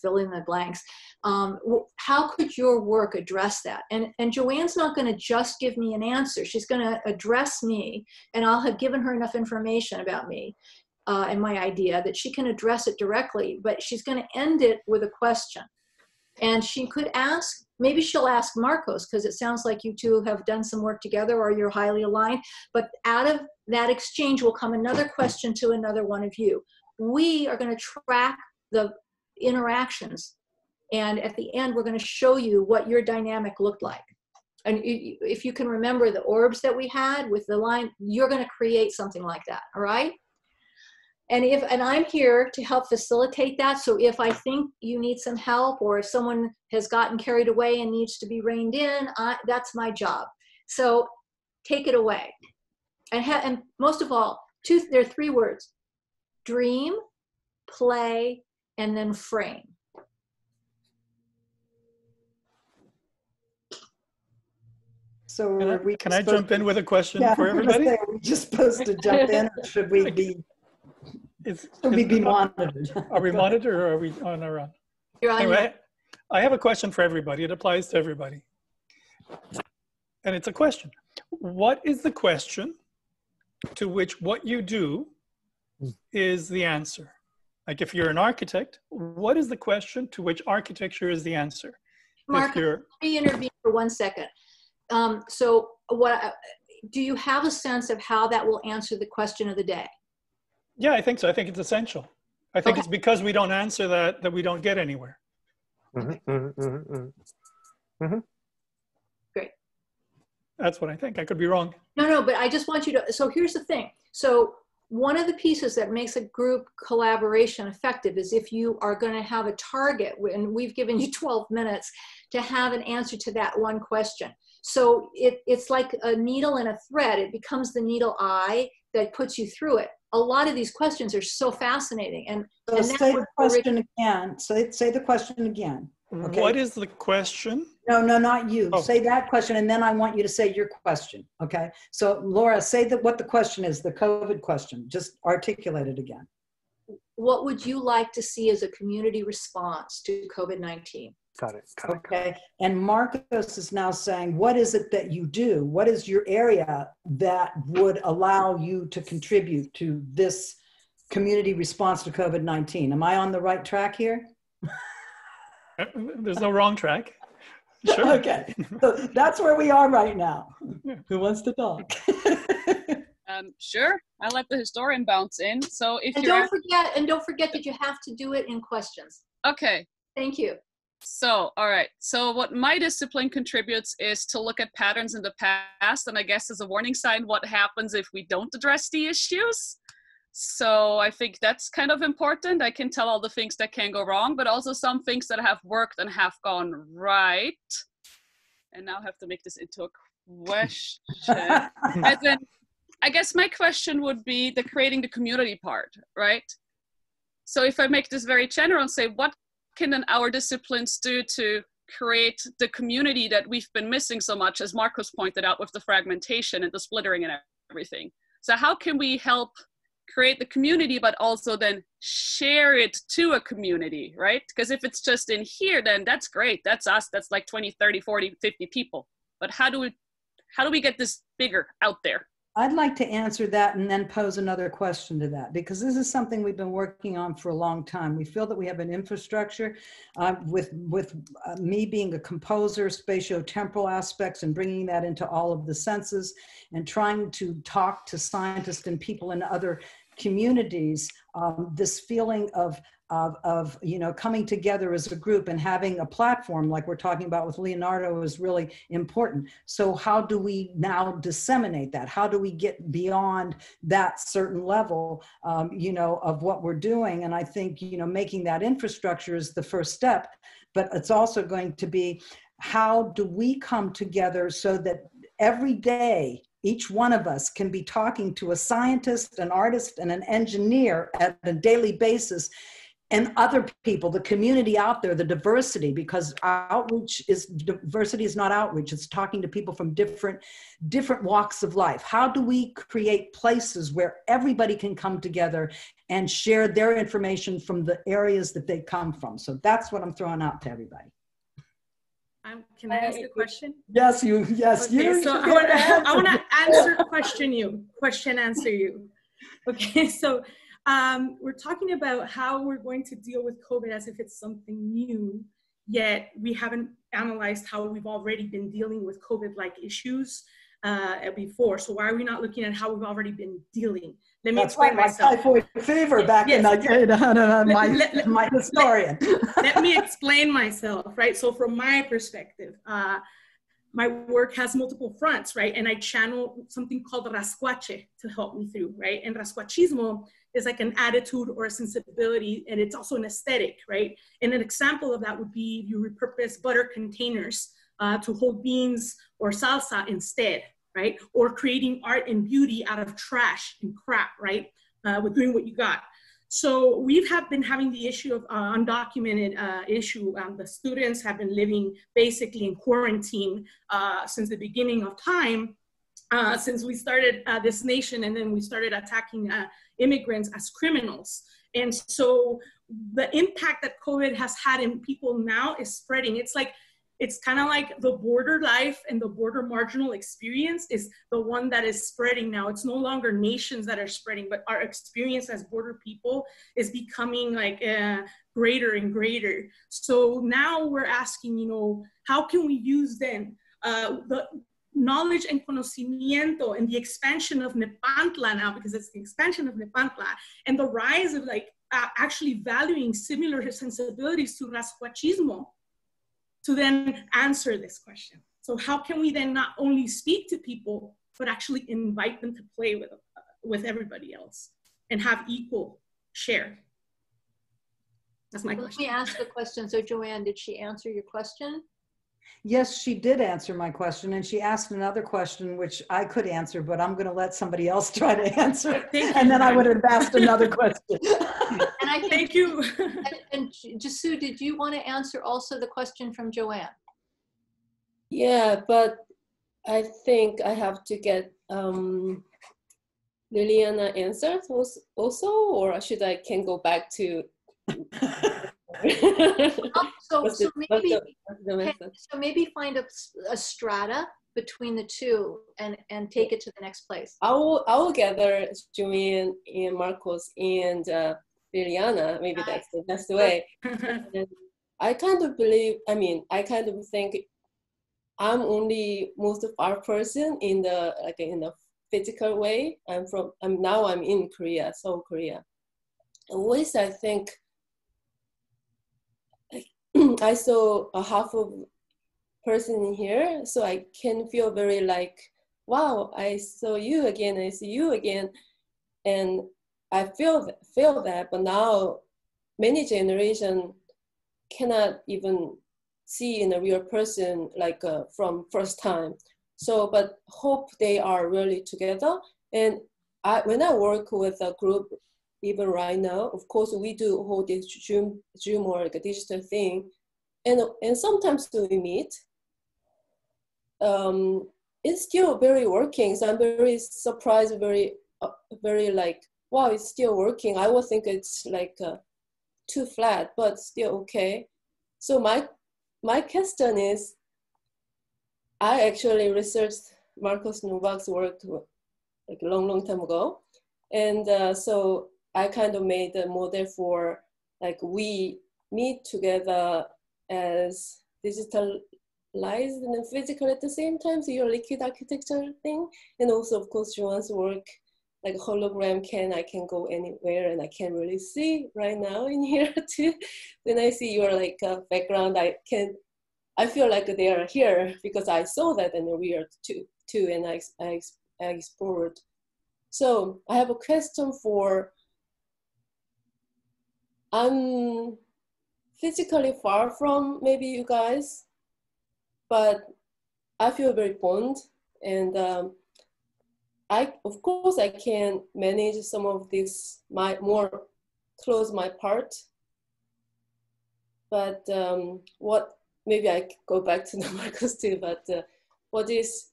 fill in the blanks. How could your work address that? And Joanne's not going to just give me an answer. She's going to address me, and I'll have given her enough information about me and my idea that she can address it directly, but she's going to end it with a question. And she could ask, maybe she'll ask Marcos, because it sounds like you two have done some work together or you're highly aligned, but out of that exchange will come another question to another one of you. We are going to track the interactions, and at the end, we're going to show you what your dynamic looked like. And if you can remember the orbs that we had with the line, you're going to create something like that, all right? And I'm here to help facilitate that. So if I think you need some help, or if someone has gotten carried away and needs to be reined in, that's my job. So take it away. And most of all, there are three words: dream, play, and then frame. So can I jump in with a question for everybody? Are we just supposed to jump in, or should we be? Are we monitored, or are we on our own? You're on anyway, I have a question for everybody. It applies to everybody. And it's a question. What is the question to which what you do is the answer? Like if you're an architect, what is the question to which architecture is the answer? Mark, let me intervene for 1 second. So what, do you have a sense of how that will answer the question of the day? Yeah, I think so. I think it's essential. I think it's because we don't answer that, that we don't get anywhere. Great. That's what I think. I could be wrong. No, no, but I just want you to, so here's the thing. So one of the pieces that makes a group collaboration effective is if you are going to have a target, and we've given you 12 minutes to have an answer to that one question. So it's like a needle and a thread. It becomes the needle eye that puts you through it. a lot of these questions are so fascinating. And, so say the question again. Say the question again. Okay. What is the question? No, no, not you. Oh. Say that question, and then I want you to say your question. Okay. So, Laura, say that what the question is, the COVID question. Just articulate it again. What would you like to see as a community response to COVID-19? Got it. Got okay. It, got it. And Marcos is now saying, what is it that you do? What is your area that would allow you to contribute to this community response to COVID-19? Am I on the right track here? There's no wrong track. Sure. Okay, so that's where we are right now. Yeah. Who wants to talk? Sure, I'll let the historian bounce in. So if you don't forget that you have to do it in questions. Okay. Thank you. So, all right. So what my discipline contributes is to look at patterns in the past, and I guess as a warning sign, what happens if we don't address the issues? So I think that's kind of important. I can tell all the things that can go wrong, but also some things that have worked and have gone right. And now I have to make this into a question. As in, I guess my question would be the creating the community part, right? So if I make this very general and say, what can then our disciplines do to create the community that we've been missing so much, as Marcos pointed out, with the fragmentation and the splittering and everything? So how can we help create the community, but also then share it to a community, right? Because if it's just in here, then that's great. That's us. That's like 20, 30, 40, 50 people. But how do we get this bigger out there? I'd like to answer that and then pose another question to that, because this is something we've been working on for a long time. We feel that we have an infrastructure with me being a composer, spatiotemporal aspects, and bringing that into all of the senses and trying to talk to scientists and people in other communities, this feeling of you know, coming together as a group and having a platform like we're talking about with Leonardo is really important. So how do we now disseminate that? How do we get beyond that certain level, you know, of what we're doing? And I think, you know, making that infrastructure is the first step, but it's also going to be, how do we come together so that every day, each one of us can be talking to a scientist, an artist, and an engineer at a daily basis, and other people, the community out there, the diversity, because outreach is, diversity is not outreach, it's talking to people from different walks of life. How do we create places where everybody can come together and share their information from the areas that they come from? So that's what I'm throwing out to everybody. Can I ask a question? Yes, you. Yes, okay, you. So I want to answer, question you, question, answer you. Okay, so we're talking about how we're going to deal with COVID as if it's something new, yet we haven't analyzed how we've already been dealing with COVID-like issues before. So why are we not looking at how we've already been dealing? Let me explain myself. That's why my typhoid fever back in my historian. Let me explain myself, right? So from my perspective, my work has multiple fronts, right? And I channel something called rasquache to help me through, right? And rasquachismo is like an attitude or a sensibility, and it's also an aesthetic, right? And an example of that would be you repurpose butter containers to hold beans or salsa instead, right? Or creating art and beauty out of trash and crap, right? With doing what you got. So we have been having the issue of undocumented issue. The students have been living basically in quarantine since the beginning of time, since we started this nation, and then we started attacking immigrants as criminals. And so the impact that COVID has had in people now is spreading. It's kind of like the border life and the border marginal experience is the one that is spreading now. It's no longer nations that are spreading, but our experience as border people is becoming like greater and greater. So now we're asking, you know, how can we use then the knowledge and conocimiento and the expansion of Nepantla now, because it's the expansion of Nepantla and the rise of like actually valuing similar sensibilities to rasquachismo, to then answer this question. So how can we then not only speak to people, but actually invite them to play with everybody else and have equal share? That's my question. Let me ask the question. So Joanne, did she answer your question? Yes, she did answer my question, and she asked another question which I could answer, but I'm going to let somebody else try to answer it, and then I would have asked another question. And I think, thank you. And Jasu, did you want to answer also the question from Joanne? Yeah, but I think I have to get Liliana answered also, or should I can go back to? so maybe find a strata between the two and take it to the next place. I will gather Julian and Marcos and Liliana. Maybe that's the way. And I kind of believe. I mean, I kind of think I'm only most of our person in the in a physical way. I'm now in Korea, Seoul, Korea. Always I think. I saw a half of person in here, so I can feel very like, wow, I saw you again, I see you again. And I feel that, but now many generations cannot even see in a real person like from first time. So, but hope they are really together. And when I work with a group, even right now, of course, we do all this Zoom or like a digital thing, and sometimes we meet. It's still very working, so I'm very surprised, very like, wow, it's still working. I would think it's like too flat, but still okay. So my question is, I actually researched Marcos Novak's work like a long time ago, and so. I kind of made a model for like we meet together as digitalized and physical at the same time. So your liquid architecture thing, and also of course Joanne's work, like hologram I can go anywhere and I can really see right now in here too. When I see your like background, I feel like they are here because I saw that and we are too, and I explored. So I have a question for. I'm physically far from maybe you guys, but I feel very bond, and of course I can manage some of this more close my part, but what maybe I go back to the Marcos too. But what is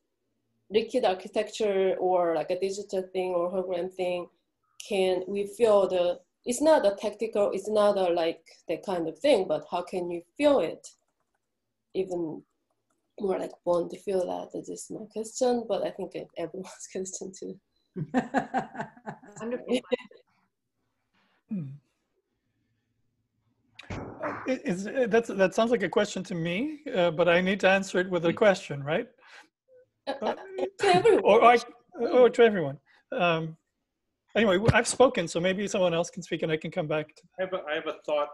liquid architecture or like a digital thing or hologram thing? Can we feel the? It's not a tactical, it's not a like that kind of thing, but how can you feel it? Even more like bond to feel that is just my question, but I think everyone's question too. Wonderful. That sounds like a question to me, but I need to answer it with a question, right? To everyone. or to everyone. Anyway, I've spoken, so maybe someone else can speak and I can come back. I have a thought.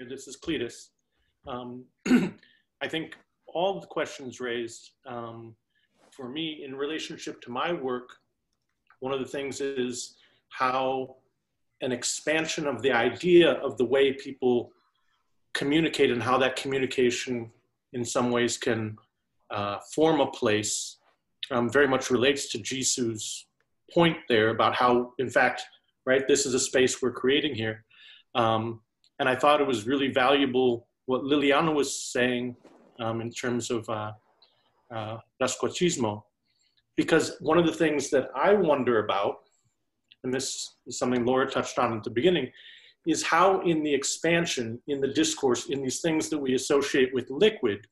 This is Cletus. I think all the questions raised for me in relationship to my work, one of the things is how an expansion of the idea of the way people communicate and how that communication in some ways can form a place very much relates to Jisoo's point there about how, in fact, right, this is a space we're creating here. And I thought it was really valuable what Liliana was saying in terms of rasquachismo, because one of the things that I wonder about, and this is something Laura touched on at the beginning, is how in the expansion, in the discourse, in these things that we associate with liquid,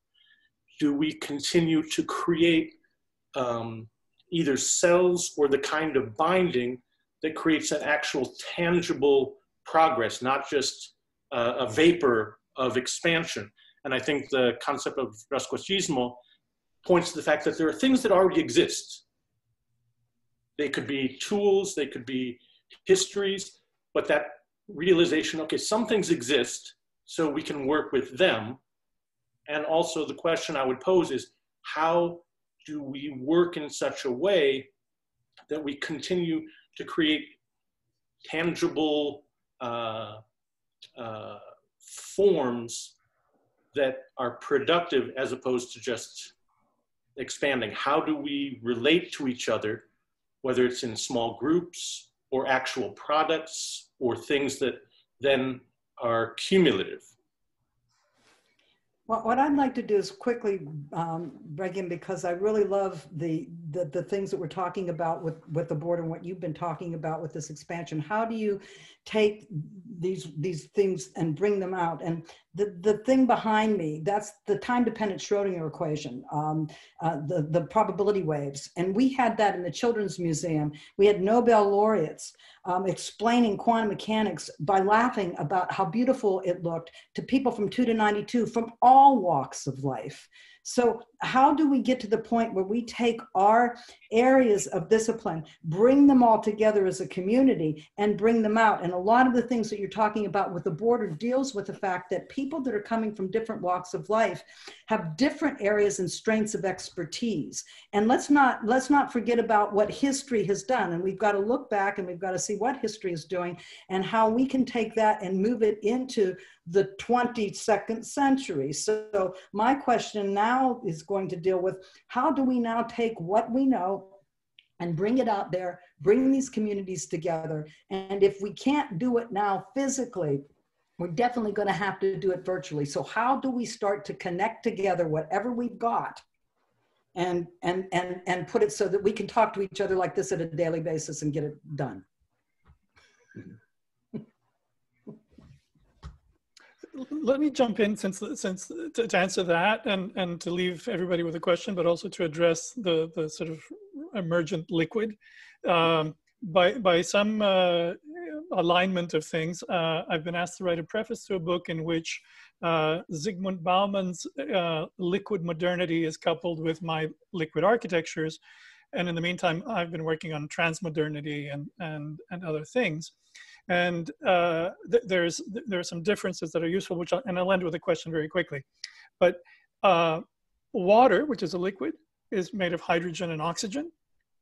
do we continue to create either cells or the kind of binding that creates an actual tangible progress, not just a vapor of expansion. And I think the concept of rasquachismo points to the fact that there are things that already exist. They could be tools, they could be histories, but that realization, okay, some things exist, so we can work with them. And also the question I would pose is how do we work in such a way that we continue to create tangible forms that are productive as opposed to just expanding? How do we relate to each other, whether it's in small groups or actual products or things that then are cumulative? Well, what I'd like to do is quickly break in, because I really love the things that we're talking about with the board and what you've been talking about with this expansion. How do you take these things and bring them out? And the thing behind me, that's the time-dependent Schrödinger equation, the probability waves. And we had that in the Children's Museum. We had Nobel laureates explaining quantum mechanics by laughing about how beautiful it looked to people from 2 to 92 from all walks of life. So how do we get to the point where we take our areas of discipline, bring them all together as a community and bring them out? And a lot of the things that you're talking about with the border deals with the fact that people that are coming from different walks of life have different areas and strengths of expertise. And let's not forget about what history has done. And we've got to look back and we've got to see what history is doing and how we can take that and move it into the 22nd century. So my question now is going to deal with how do we now take what we know and bring it out there, bring these communities together. And if we can't do it now physically, we're definitely going to have to do it virtually. So how do we start to connect together whatever we've got and put it so that we can talk to each other like this at a daily basis and get it done? Let me jump in since to answer that and to leave everybody with a question, but also to address the sort of emergent liquid. By some alignment of things, I've been asked to write a preface to a book in which Zygmunt Bauman's liquid modernity is coupled with my liquid architectures. And in the meantime, I've been working on transmodernity and other things. And there are some differences that are useful, and I'll end with a question very quickly. But water, which is a liquid, is made of hydrogen and oxygen,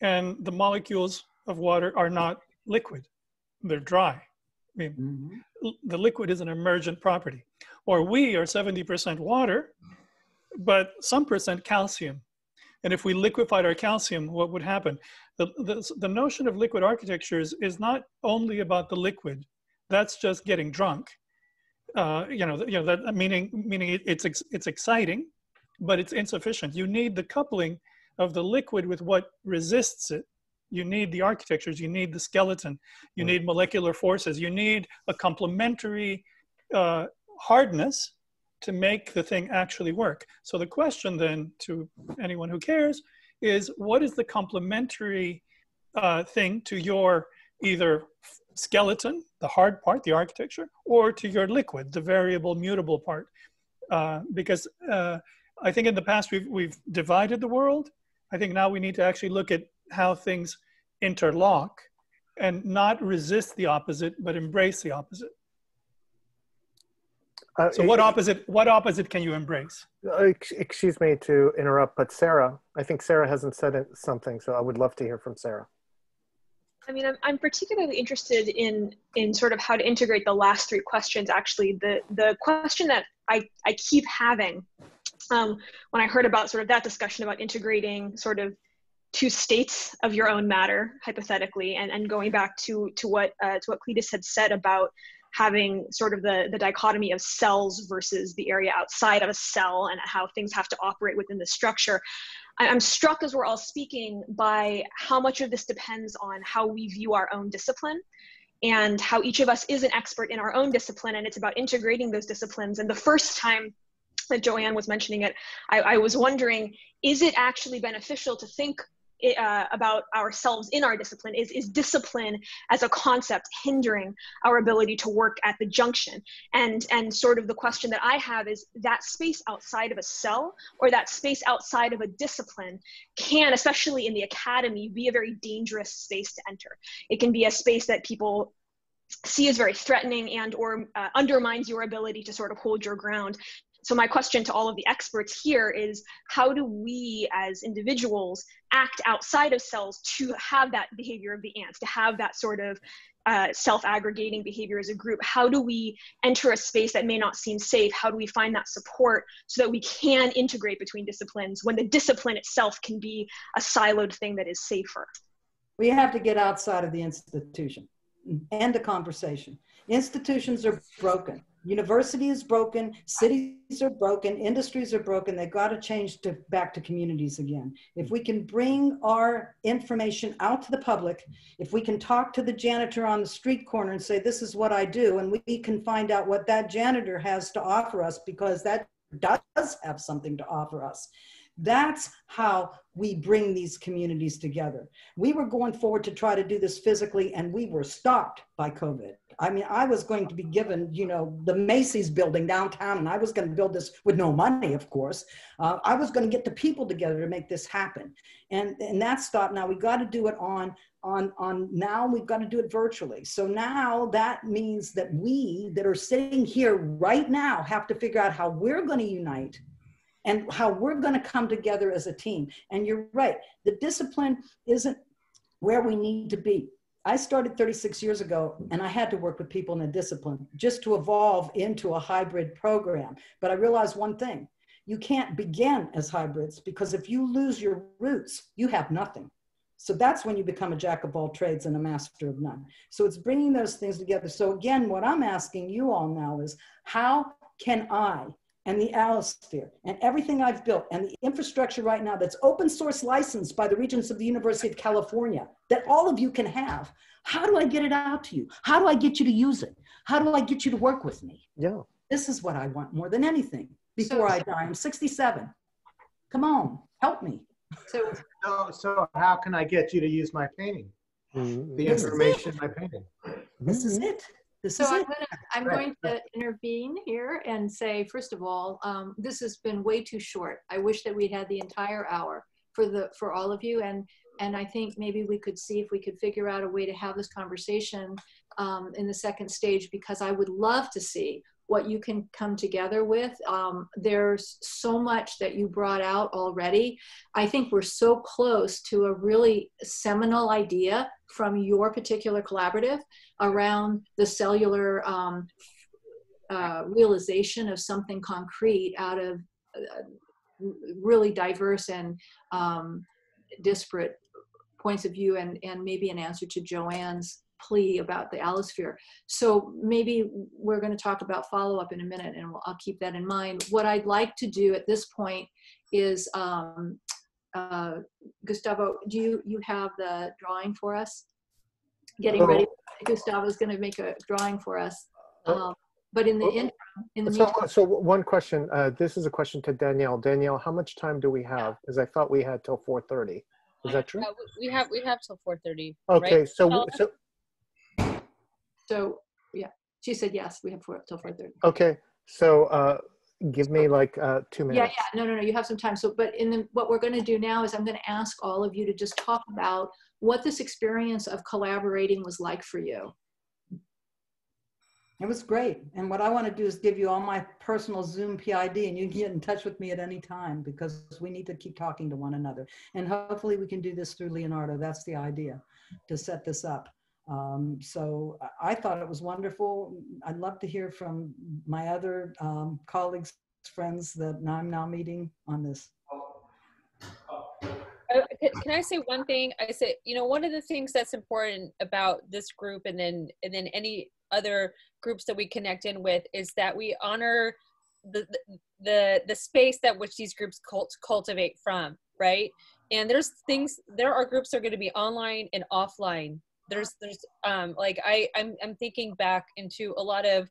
and the molecules of water are not liquid, they're dry. I mean, the liquid is an emergent property. Or we are 70% water, but some percent calcium. And if we liquefied our calcium, what would happen? The notion of liquid architectures is not only about the liquid. That's just getting drunk. That meaning it's exciting, but it's insufficient. You need the coupling of the liquid with what resists it. You need the architectures. You need the skeleton. You need molecular forces. You need a complementary hardness to make the thing actually work. So the question then to anyone who cares is, what is the complementary thing to your either skeleton, the hard part, the architecture, or to your liquid, the variable mutable part? Because I think in the past we've divided the world. I think now we need to actually look at how things interlock and not resist the opposite, but embrace the opposite. So what opposite can you embrace? Excuse me to interrupt, but Sarah, I think Sarah hasn't said something, so I would love to hear from Sarah. I mean, I'm particularly interested in sort of how to integrate the last three questions, actually. The question that I keep having when I heard about sort of that discussion about integrating sort of two states of your own matter, hypothetically, and going back to what Cletus had said about having sort of the dichotomy of cells versus the area outside of a cell and how things have to operate within the structure. I'm struck as we're all speaking by how much of this depends on how we view our own discipline and how each of us is an expert in our own discipline, and it's about integrating those disciplines. And the first time that Joanne was mentioning it, I was wondering, is it actually beneficial to think about ourselves in our discipline? Is discipline as a concept hindering our ability to work at the junction? And sort of the question that I have is, that space outside of a cell or that space outside of a discipline can, especially in the academy, be a very dangerous space to enter. It can be a space that people see as very threatening and or undermines your ability to sort of hold your ground. So my question to all of the experts here is, how do we as individuals act outside of cells to have that behavior of the ants, to have that sort of self-aggregating behavior as a group? How do we enter a space that may not seem safe? How do we find that support so that we can integrate between disciplines when the discipline itself can be a siloed thing that is safer? We have to get outside of the institution and the conversation. Institutions are broken. University is broken, cities are broken, industries are broken. They've got to change to back to communities again. If we can bring our information out to the public, if we can talk to the janitor on the street corner and say, this is what I do, and we can find out what that janitor has to offer us because that does have something to offer us. That's how we bring these communities together. We were going forward to try to do this physically, and we were stopped by COVID. I mean, I was going to be given, you know, the Macy's building downtown, and I was going to build this with no money, of course. I was going to get the people together to make this happen. And that stopped. Now we've got to do it now we've got to do it virtually. So now that means that we that are sitting here right now have to figure out how we're going to unite and how we're going to come together as a team. And you're right, the discipline isn't where we need to be. I started 36 years ago, and I had to work with people in a discipline just to evolve into a hybrid program. But I realized one thing, you can't begin as hybrids because if you lose your roots, you have nothing. So that's when you become a jack of all trades and a master of none. So it's bringing those things together. So again, what I'm asking you all now is, how can I and the Allosphere and everything I've built and the infrastructure right now that's open source licensed by the Regents of the University of California that all of you can have, how do I get it out to you? How do I get you to use it? How do I get you to work with me? Yeah. This is what I want more than anything before I die. I'm 67. Come on, help me. So how can I get you to use my painting? Mm-hmm. The information in my painting. This is it. So I'm going to intervene here and say, first of all, this has been way too short. I wish that we had the entire hour for all of you. And I think maybe we could see if we could figure out a way to have this conversation in the second stage, because I would love to see what you can come together with. There's so much that you brought out already. I think we're so close to a really seminal idea from your particular collaborative around the cellular realization of something concrete out of really diverse and disparate points of view, and maybe an answer to Joanne's plea about the allosphere. So maybe we're going to talk about follow-up in a minute, and I'll keep that in mind. What I'd like to do at this point is, Gustavo, do you have the drawing for us? Getting ready. Gustavo's going to make a drawing for us. But in the interim, so one question. This is a question to Danielle. Danielle, how much time do we have? Because I thought we had till 4:30. Is that true? We have till 4:30. Okay. Right? So yeah, she said yes. We have till 4:30. Okay. So give me like 2 minutes. Yeah. No. You have some time. So, but what we're going to do now is I'm going to ask all of you to just talk about what this experience of collaborating was like for you. It was great. And what I want to do is give you all my personal Zoom PID, and you can get in touch with me at any time because we need to keep talking to one another. And hopefully we can do this through Leonardo. That's the idea, to set this up. So I thought it was wonderful. I'd love to hear from my other colleagues, friends that I'm now meeting on this. Can I say one thing? I said, you know, one of the things that's important about this group, and then any other groups that we connect in with, is that we honor the space that which these groups cultivate from, right? And there are groups that are going to be online and offline. There's like I'm thinking back into a lot of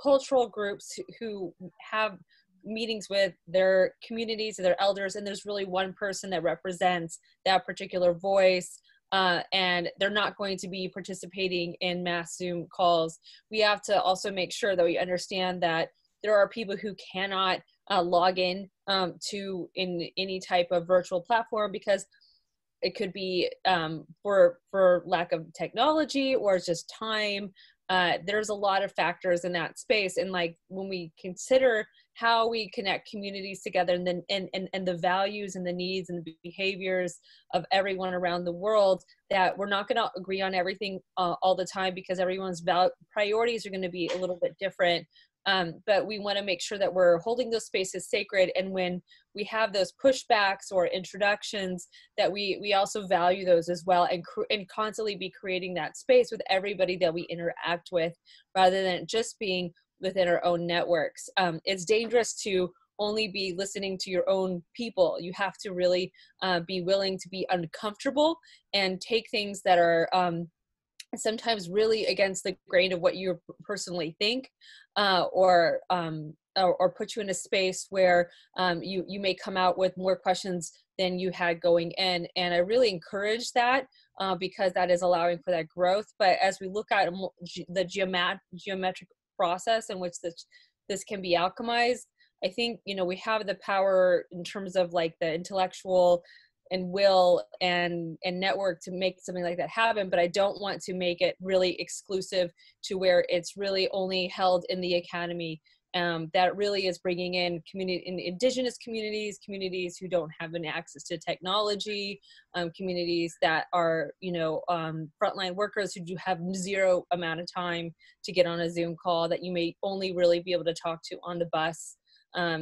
cultural groups who have meetings with their communities and their elders, and there's really one person that represents that particular voice, and they're not going to be participating in mass Zoom calls. We have to also make sure that we understand that there are people who cannot log in to in any type of virtual platform because it could be for lack of technology or just time. There's a lot of factors in that space. And like when we consider how we connect communities together and then and the values and the needs and the behaviors of everyone around the world, that we're not going to agree on everything all the time, because everyone's priorities are going to be a little bit different. But we want to make sure that we're holding those spaces sacred, and when we have those pushbacks or introductions, that we also value those as well, and constantly be creating that space with everybody that we interact with, rather than just being within our own networks. It's dangerous to only be listening to your own people. You have to really be willing to be uncomfortable and take things that are sometimes really against the grain of what you personally think, or put you in a space where you may come out with more questions than you had going in. And I really encourage that, because that is allowing for that growth. But as we look at the geometric process in which this can be alchemized, I think, you know, we have the power in terms of like the intellectual and will and network to make something like that happen, but I don't want to make it really exclusive to where it's really only held in the academy. That really is bringing in indigenous communities, communities who don't have an access to technology, communities that are, you know, frontline workers who do have zero amount of time to get on a Zoom call that you may only really be able to talk to on the bus.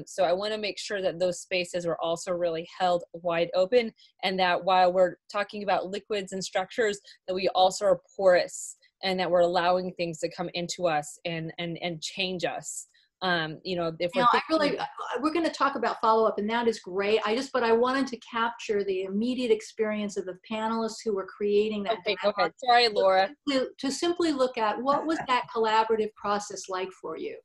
So I want to make sure that those spaces are also really held wide open, and that while we're talking about liquids and structures, that we also are porous, and that we're allowing things to come into us and change us. You know, if now, we're going to talk about follow-up, and that is great. But I wanted to capture the immediate experience of the panelists who were creating that. Okay, go ahead. Sorry, Laura. To simply look at what was that collaborative process like for you?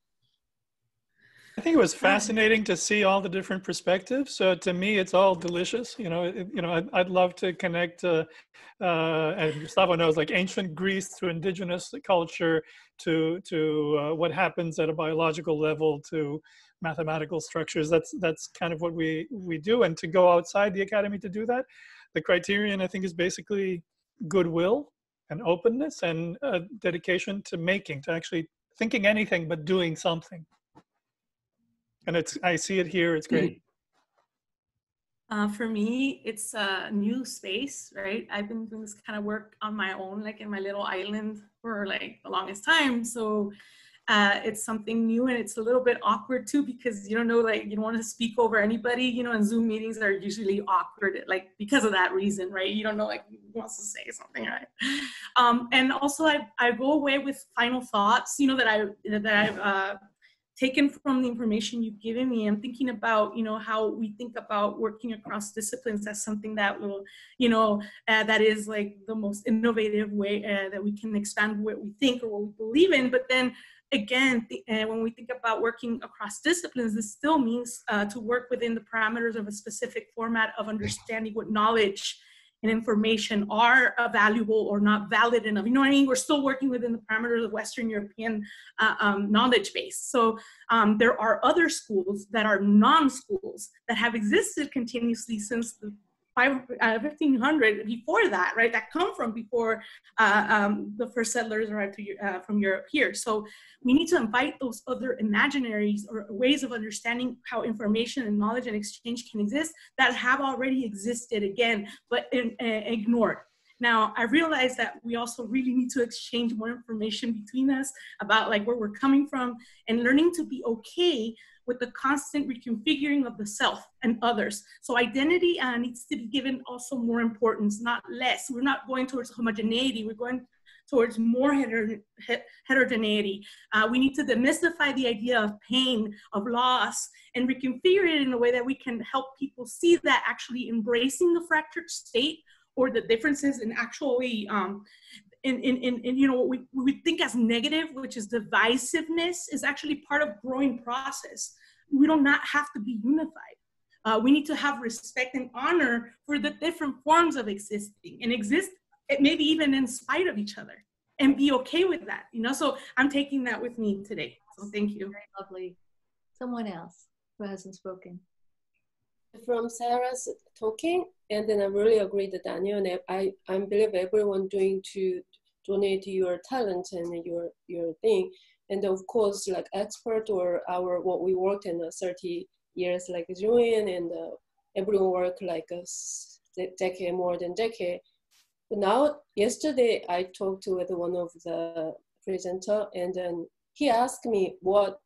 I think it was fascinating to see all the different perspectives. So to me, it's all delicious. You know, I'd love to connect, and Gustavo knows, like ancient Greece to indigenous culture, to what happens at a biological level, to mathematical structures. That's kind of what we do. And to go outside the academy to do that, the criterion, I think, is basically goodwill and openness and a dedication to making, to actually thinking anything but doing something. And I see it here, it's great. For me, it's a new space, right? I've been doing this kind of work on my own, like in my little island for like the longest time. So it's something new, and it's a little bit awkward too, because you don't know, like you don't want to speak over anybody, you know, and Zoom meetings are usually awkward, like because of that reason, right? You don't know like who wants to say something, right? And also I go away with final thoughts, you know, that I've taken from the information you've given me, and thinking about, you know, how we think about working across disciplines as something that will, you know, that is like the most innovative way that we can expand what we think or what we believe in. But then again, when we think about working across disciplines, this still means to work within the parameters of a specific format of understanding what knowledge and information are valuable or not valid enough. You know what I mean? We're still working within the parameters of Western European knowledge base. So there are other schools that are non-schools that have existed continuously since the 1500 before that, right? That come from before the first settlers arrived from Europe here. So we need to invite those other imaginaries or ways of understanding how information and knowledge and exchange can exist that have already existed again, but ignored. Now, I realize that we also really need to exchange more information between us about like where we're coming from, and learning to be okay with the constant reconfiguring of the self and others. So identity needs to be given also more importance, not less. We're not going towards homogeneity, we're going towards more heterogeneity. We need to demystify the idea of pain, of loss, and reconfigure it in a way that we can help people see that actually embracing the fractured state or the differences in actually, you know, what we think as negative, which is divisiveness, is actually part of growing process. We do not have to be unified. We need to have respect and honor for the different forms of existing, and exist maybe even in spite of each other, and be okay with that, you know? So I'm taking that with me today. So thank you. Very lovely. Someone else who hasn't spoken. From Sarah's talking, and then I really agree with Daniel, and I believe everyone doing donate your talent and your thing. And of course, like expert or our, what we worked in 30 years, like Julian and everyone worked like a decade, more than decade. But now, yesterday, I talked with one of the presenter, and then he asked me what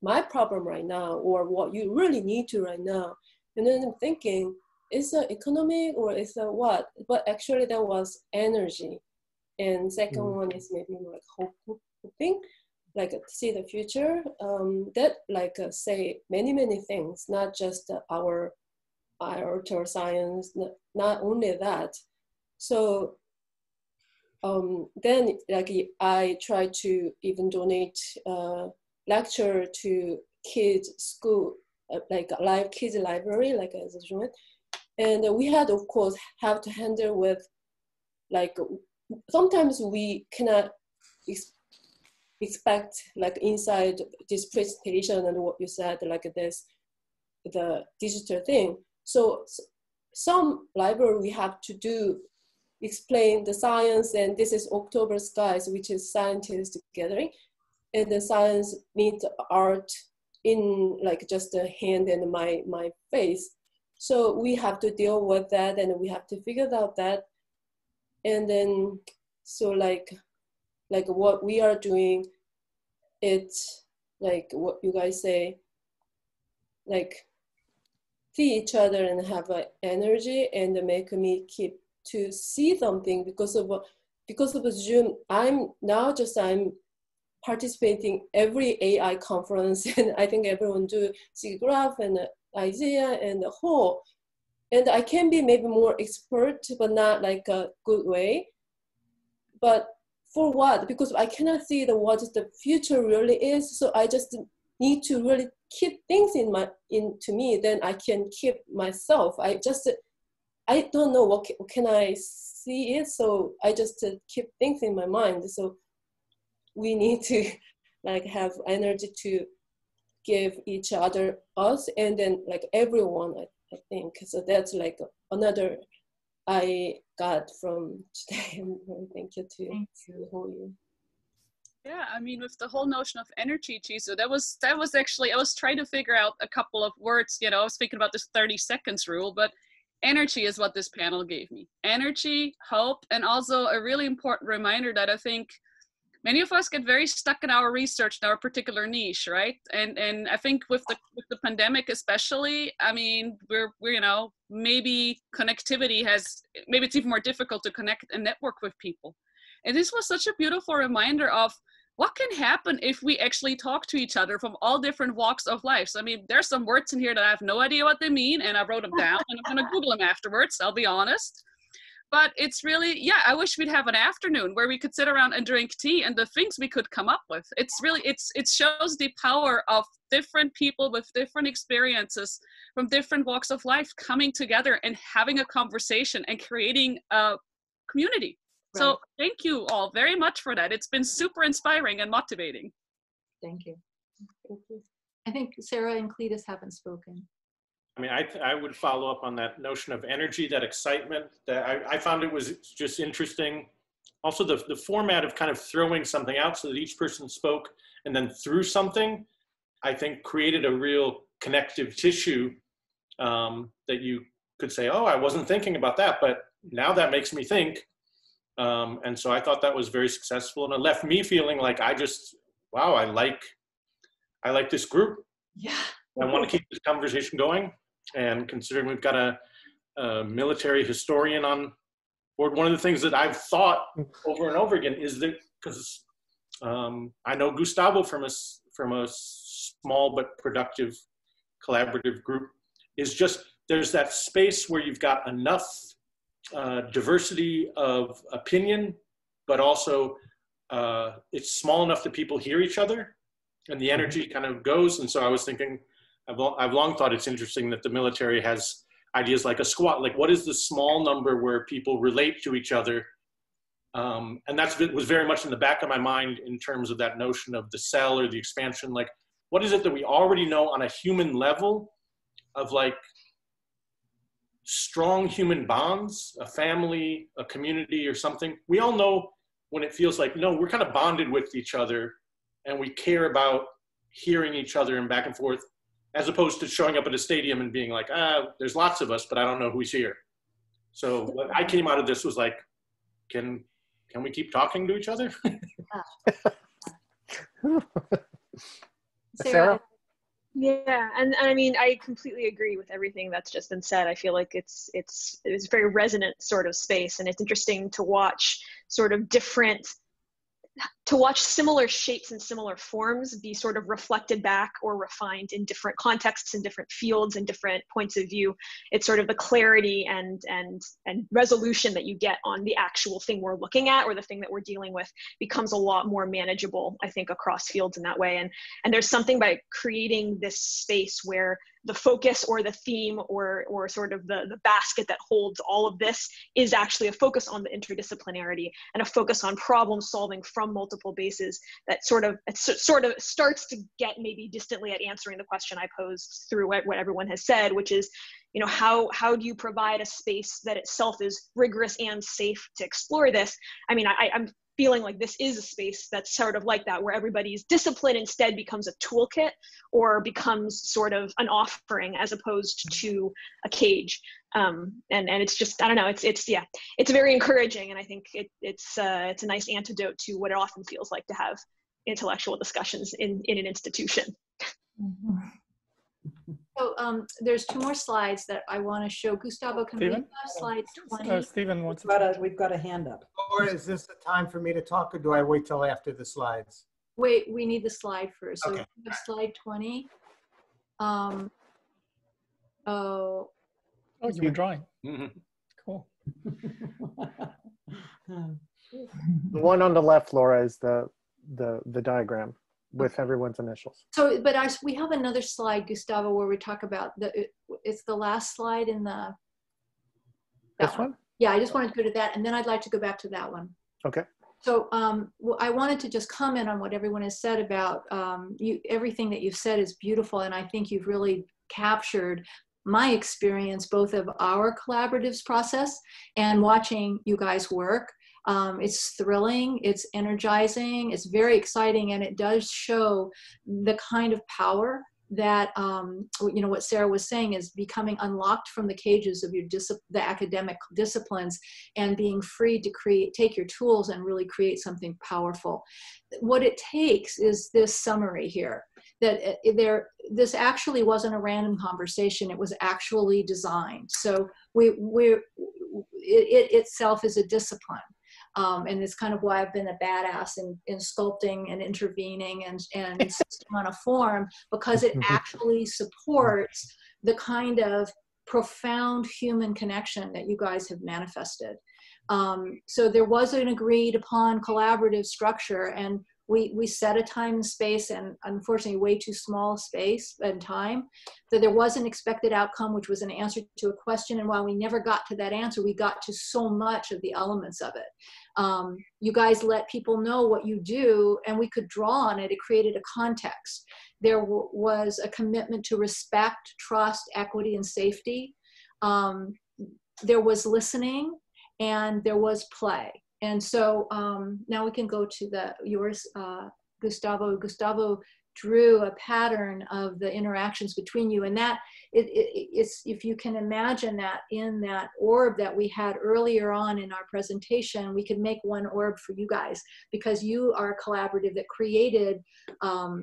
my problem right now, or what you really need to right now. And then I'm thinking, is it economic or is it what? But actually that was energy. And second one is maybe like hoping, like see the future, that like say many things, not just our science, not only that. So then like I try to even donate lecture to kids school, like live kids library, like as a joint. And we had, of course, have to handle with, like, sometimes we cannot expect, like, inside this presentation and what you said, like this, the digital thing. So some library we have to do, explain the science, and this is October Skies, which is scientists gathering, and the science meets art in, like, just a hand and my face. So we have to deal with that, and we have to figure out that. And then, so like what we are doing, it's like what you guys say, like see each other and have energy and make me keep to see something because of Zoom. I'm now just, I'm participating every AI conference, and I think everyone do SIGGRAPH and Isaiah and the whole, and I can be maybe more expert, but not like a good way. But for what? Because I cannot see the what the future really is. So I just need to really keep things in my into me. Then I can keep myself. I don't know what can I see it. So I just keep things in my mind. So we need to like have energy to give each other us, and then like everyone, I think. So that's like another I got from today. And thank you to the whole year. Yeah, I mean, with the whole notion of energy, Jisoo, that was actually, I was trying to figure out a couple of words, you know, I was thinking about this 30 seconds rule, but energy is what this panel gave me. Energy, hope, and also a really important reminder that I think many of us get very stuck in our research, in our particular niche, right? And I think with the pandemic especially, I mean, we're you know, maybe connectivity has, maybe it's even more difficult to connect and network with people. And this was such a beautiful reminder of what can happen if we actually talk to each other from all different walks of life. So I mean, there's some words in here that I have no idea what they mean, and I wrote them down, and I'm gonna Google them afterwards, I'll be honest. But it's really, yeah, I wish we'd have an afternoon where we could sit around and drink tea and the things we could come up with. It's really, it shows the power of different people with different experiences from different walks of life coming together and having a conversation and creating a community. Right. So thank you all very much for that. It's been super inspiring and motivating. Thank you. Thank you. I think Sarah and Cletus haven't spoken. I mean, I would follow up on that notion of energy, that excitement. That I found it was just interesting. Also, the format of kind of throwing something out so that each person spoke and then threw something, I think created a real connective tissue that you could say, oh, I wasn't thinking about that, but now that makes me think. And so I thought that was very successful, and it left me feeling like I just, wow, I like this group. Yeah. I want to keep this conversation going. And considering we've got a military historian on board, one of the things that I've thought over and over again is that, because I know Gustavo from a small but productive collaborative group, is just there's that space where you've got enough diversity of opinion, but also it's small enough that people hear each other and the energy kind of goes. And so I was thinking, I've long thought it's interesting that the military has ideas like a squad, like what is the small number where people relate to each other? And that was very much in the back of my mind in terms of that notion of the cell or the expansion. Like, what is it that we already know on a human level of like strong human bonds, a family, a community or something? We all know when it feels like, no, we're kind of bonded with each other and we care about hearing each other and back and forth, as opposed to showing up at a stadium and being like, there's lots of us, but I don't know who's here. So what I came out of this was like, can we keep talking to each other? Sarah? Yeah, and I mean, I completely agree with everything that's just been said. I feel like it's a very resonant sort of space, and it's interesting to watch sort of different, to watch similar shapes and similar forms be sort of reflected back or refined in different contexts and different fields and different points of view. It's sort of the clarity and resolution that you get on the actual thing we're looking at or the thing that we're dealing with becomes a lot more manageable, I think, across fields in that way. And there's something by creating this space where the focus or the theme or sort of the basket that holds all of this is actually a focus on the interdisciplinarity and a focus on problem solving from multiple bases that sort of starts to get maybe distantly at answering the question I posed through what everyone has said, which is, you know, how do you provide a space that itself is rigorous and safe to explore this? I mean, I'm feeling like this is a space that's sort of like that, where everybody's discipline instead becomes a toolkit or becomes sort of an offering as opposed to a cage. And it's just, I don't know, it's very encouraging. And I think it's a nice antidote to what it often feels like to have intellectual discussions in an institution. Mm-hmm. So there's two more slides that I want to show. Gustavo, can we have slide 20? Steven wants we've got a hand up. Or is this the time for me to talk, or do I wait till after the slides? Wait, we need the slide first. So okay. We have slide 20. Oh, you were drawing. Cool. The one on the left, Laura, is the diagram with everyone's initials. So, but we have another slide, Gustavo, where we talk about it's the last slide in the... This one? Yeah, I just wanted to go to that, and then I'd like to go back to that one. Okay. So I wanted to just comment on what everyone has said about everything that you've said is beautiful, and I think you've really captured my experience, both of our collaboratives process and watching you guys work. It's thrilling, it's energizing, it's very exciting, and it does show the kind of power that, you know, what Sarah was saying is becoming unlocked from the cages of your the academic disciplines and being free to take your tools and really create something powerful. What it takes is this summary here, that this actually wasn't a random conversation, it was actually designed. So it itself is a discipline. And it's kind of why I've been a badass in sculpting and intervening and insisting on a form, because it actually supports the kind of profound human connection that you guys have manifested. So there was an agreed upon collaborative structure, and we set a time and space, and unfortunately way too small space and time, that there was an expected outcome, which was an answer to a question. And while we never got to that answer, we got to so much of the elements of it. You guys let people know what you do, and we could draw on it. It created a context. There was a commitment to respect, trust, equity, and safety. There was listening, and there was play. And so now we can go to yours, Gustavo. Gustavo drew a pattern of the interactions between you, and that it's, if you can imagine that in that orb that we had earlier on in our presentation, we could make one orb for you guys, because you are a collaborative that created a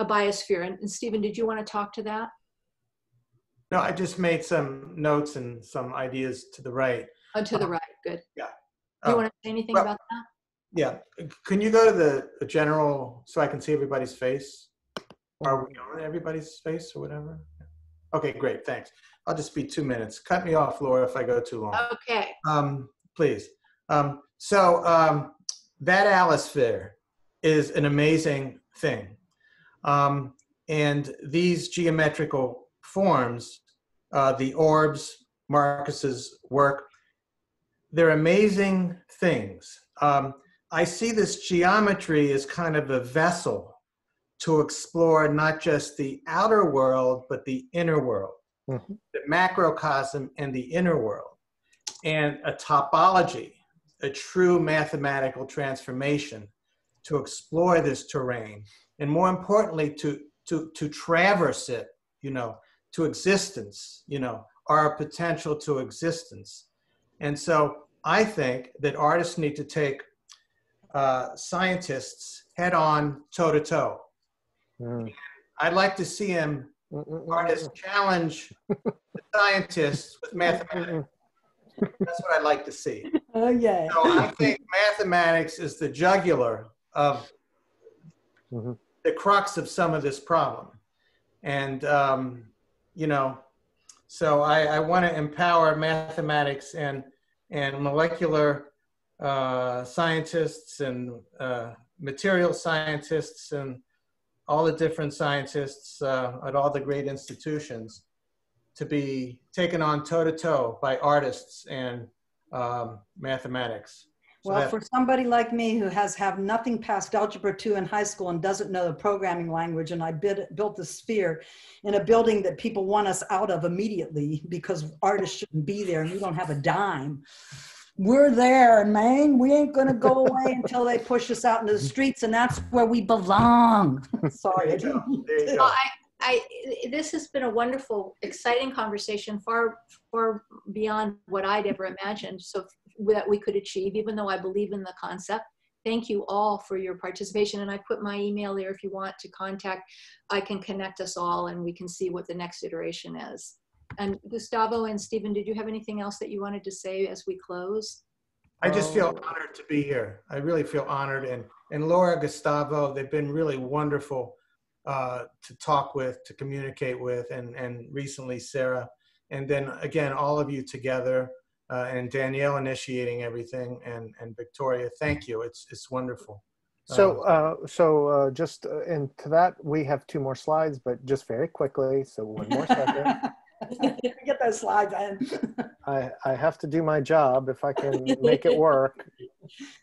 biosphere. And Stephen, did you want to talk to that? No, I just made some notes and some ideas to the right. Oh, to the right, good. Yeah. Do you want to say anything about that? Yeah. Can you go to the general, so I can see everybody's face? Are we on everybody's face or whatever? Okay, great, thanks. I'll just be 2 minutes. Cut me off, Laura, if I go too long. Okay. Please. That allosphere is an amazing thing. And these geometrical forms, the orbs, Marcus's work, they're amazing things. I see this geometry as kind of a vessel to explore not just the outer world, but the inner world, the macrocosm and the inner world. and a topology, a true mathematical transformation to explore this terrain, and more importantly, to traverse it, you know, to existence, you know, our potential to existence. And so I think that artists need to take scientists head on, toe to toe. Mm. I'd like to see him, artists challenge the scientists with mathematics. That's what I'd like to see. Oh, yeah. So I think mathematics is the jugular of the crux of some of this problem. And, you know, so I want to empower mathematics and molecular scientists and material scientists and all the different scientists at all the great institutions to be taken on toe-to-toe by artists and mathematics. So well, for somebody like me who has have nothing past Algebra 2 in high school and doesn't know the programming language, and I built the Sphere in a building that people want us out of immediately because artists shouldn't be there and we don't have a dime. We're there, man. We ain't going to go away until they push us out into the streets, and that's where we belong. Sorry. There you go. There you go. Well, I, this has been a wonderful, exciting conversation, far, far beyond what I'd ever imagined, so that we could achieve, even though I believe in the concept. Thank you all for your participation, and I put my email there if you want to contact. I can connect us all, and we can see what the next iteration is. And Gustavo and Steven, did you have anything else that you wanted to say as we close? I just feel honored to be here. I really feel honored. And Laura, Gustavo, they've been really wonderful to talk with, to communicate with, and recently Sarah. And then again, all of you together, and Danielle initiating everything, and Victoria, thank you. It's wonderful. So, just and to that, we have two more slides, but just very quickly. So one more second. Get those slides in. I have to do my job if I can make it work.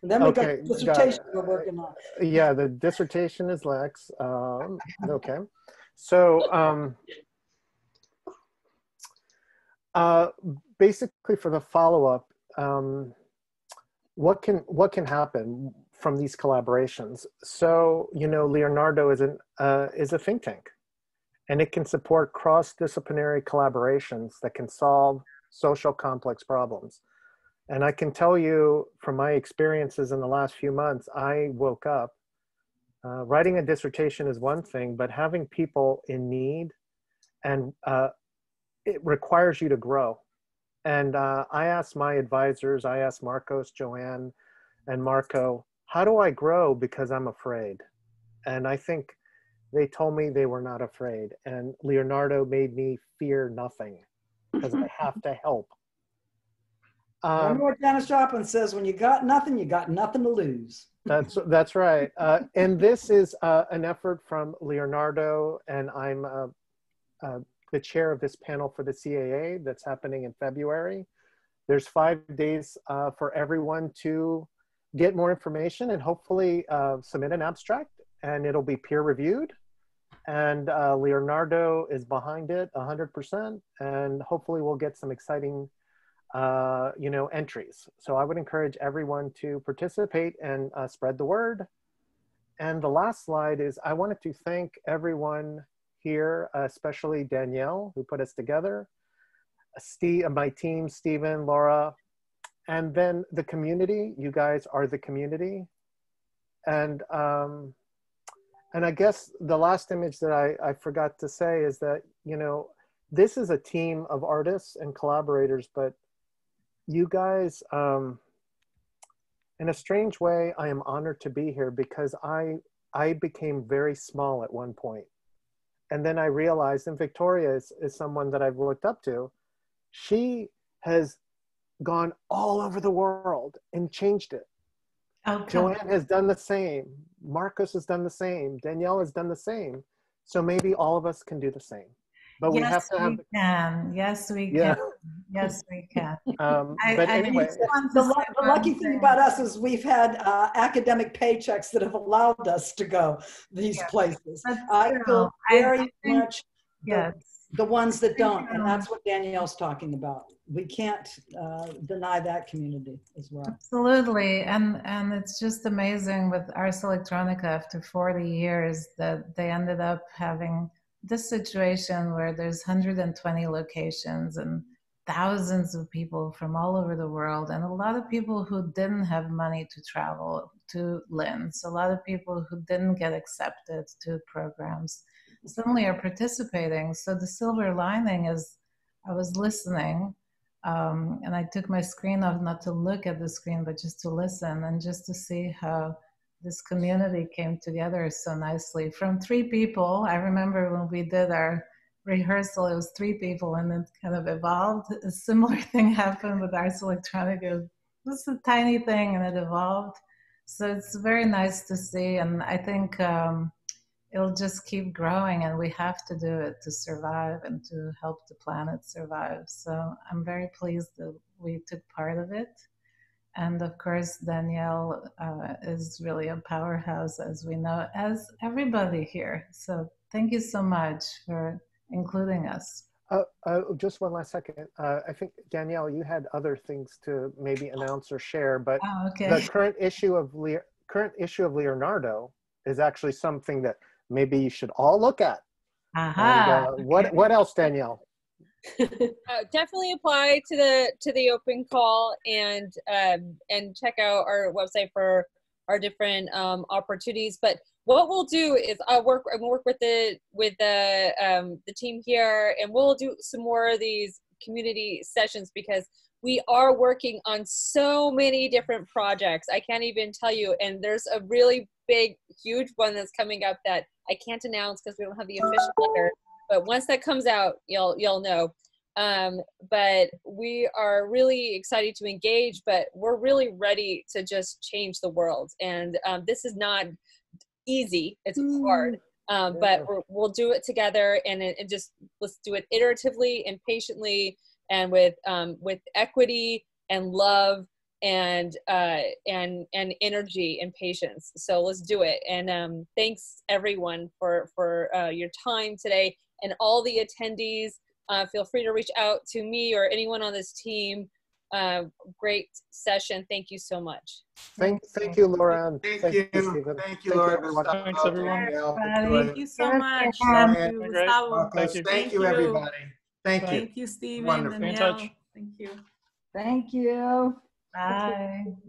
And then we got the dissertation we're working on. Yeah, the dissertation is Lex. Okay. So basically for the follow-up, what can happen from these collaborations? So, you know, Leonardo is a think tank. And it can support cross-disciplinary collaborations that can solve social complex problems. And I can tell you from my experiences in the last few months, I woke up, writing a dissertation is one thing, but having people in need, and it requires you to grow. And I asked my advisors, I asked Marcos, Joanne, and Marco, how do I grow because I'm afraid? And I think they told me they were not afraid, and Leonardo made me fear nothing because I have to help. Remember what Janis Joplin says, when you got nothing to lose. That's right. And this is an effort from Leonardo, and I'm the chair of this panel for the CAA that's happening in February. There's 5 days for everyone to get more information and hopefully submit an abstract, and it'll be peer reviewed. And Leonardo is behind it 100%, and hopefully we'll get some exciting you know, entries. So I would encourage everyone to participate and spread the word. And the last slide is, I wanted to thank everyone here, especially Danielle, who put us together, my team, Steven, Laura, and then the community. You guys are the community. And I guess the last image that I forgot to say is that, you know, this is a team of artists and collaborators, but you guys, in a strange way, I am honored to be here because I became very small at one point. And then I realized, and Victoria is someone that I've looked up to, she has gone all over the world and changed it. Okay. Joanne has done the same. Marcos has done the same. Danielle has done the same. So maybe all of us can do the same. But yes, we have to have. Yes, we can. But anyway, the lucky thing about us is we've had academic paychecks that have allowed us to go these places. I feel very much the ones that don't, and that's what Danielle's talking about. we can't deny that community as well. Absolutely, and it's just amazing with Ars Electronica after 40 years that they ended up having this situation where there's 120 locations and thousands of people from all over the world, and a lot of people who didn't have money to travel to Linz, a lot of people who didn't get accepted to programs suddenly are participating. So the silver lining is, I was listening and I took my screen off, not to look at the screen, but just to listen and just to see how this community came together so nicely from three people. I remember when we did our rehearsal, it was three people and it kind of evolved. A similar thing happened with Ars Electronica. It was a tiny thing and it evolved. So it's very nice to see. And I think it'll just keep growing, and we have to do it to survive and to help the planet survive. So I'm very pleased that we took part of it. And of course, Danielle is really a powerhouse, as we know, as everybody here. So thank you so much for including us. Just one last second. I think, Danielle, you had other things to maybe announce or share, but the current issue of Leonardo is actually something that maybe you should all look at. And, what else, Danielle? Definitely apply to the open call and check out our website for our different opportunities. But what we'll do is I'm gonna work with the team here, and we'll do some more of these community sessions because we are working on so many different projects. I can't even tell you, and there's a really big, huge one that's coming up that I can't announce because we don't have the official letter. But once that comes out, you'll know. But we are really excited to engage, but we're really ready to just change the world. And this is not easy, it's hard, but we'll do it together, and just let's do it iteratively and patiently and with equity and love and energy and patience. So let's do it. And thanks everyone for your time today. And all the attendees, feel free to reach out to me or anyone on this team. Great session. Thank you so much. Thank you, Laura. Thank you, Stephen. Thank you, Laura. Thanks, everyone. Thank you so much. Thank you, everybody. Thank you. Thank you, Stephen. Wonderful. Thank you. Bye.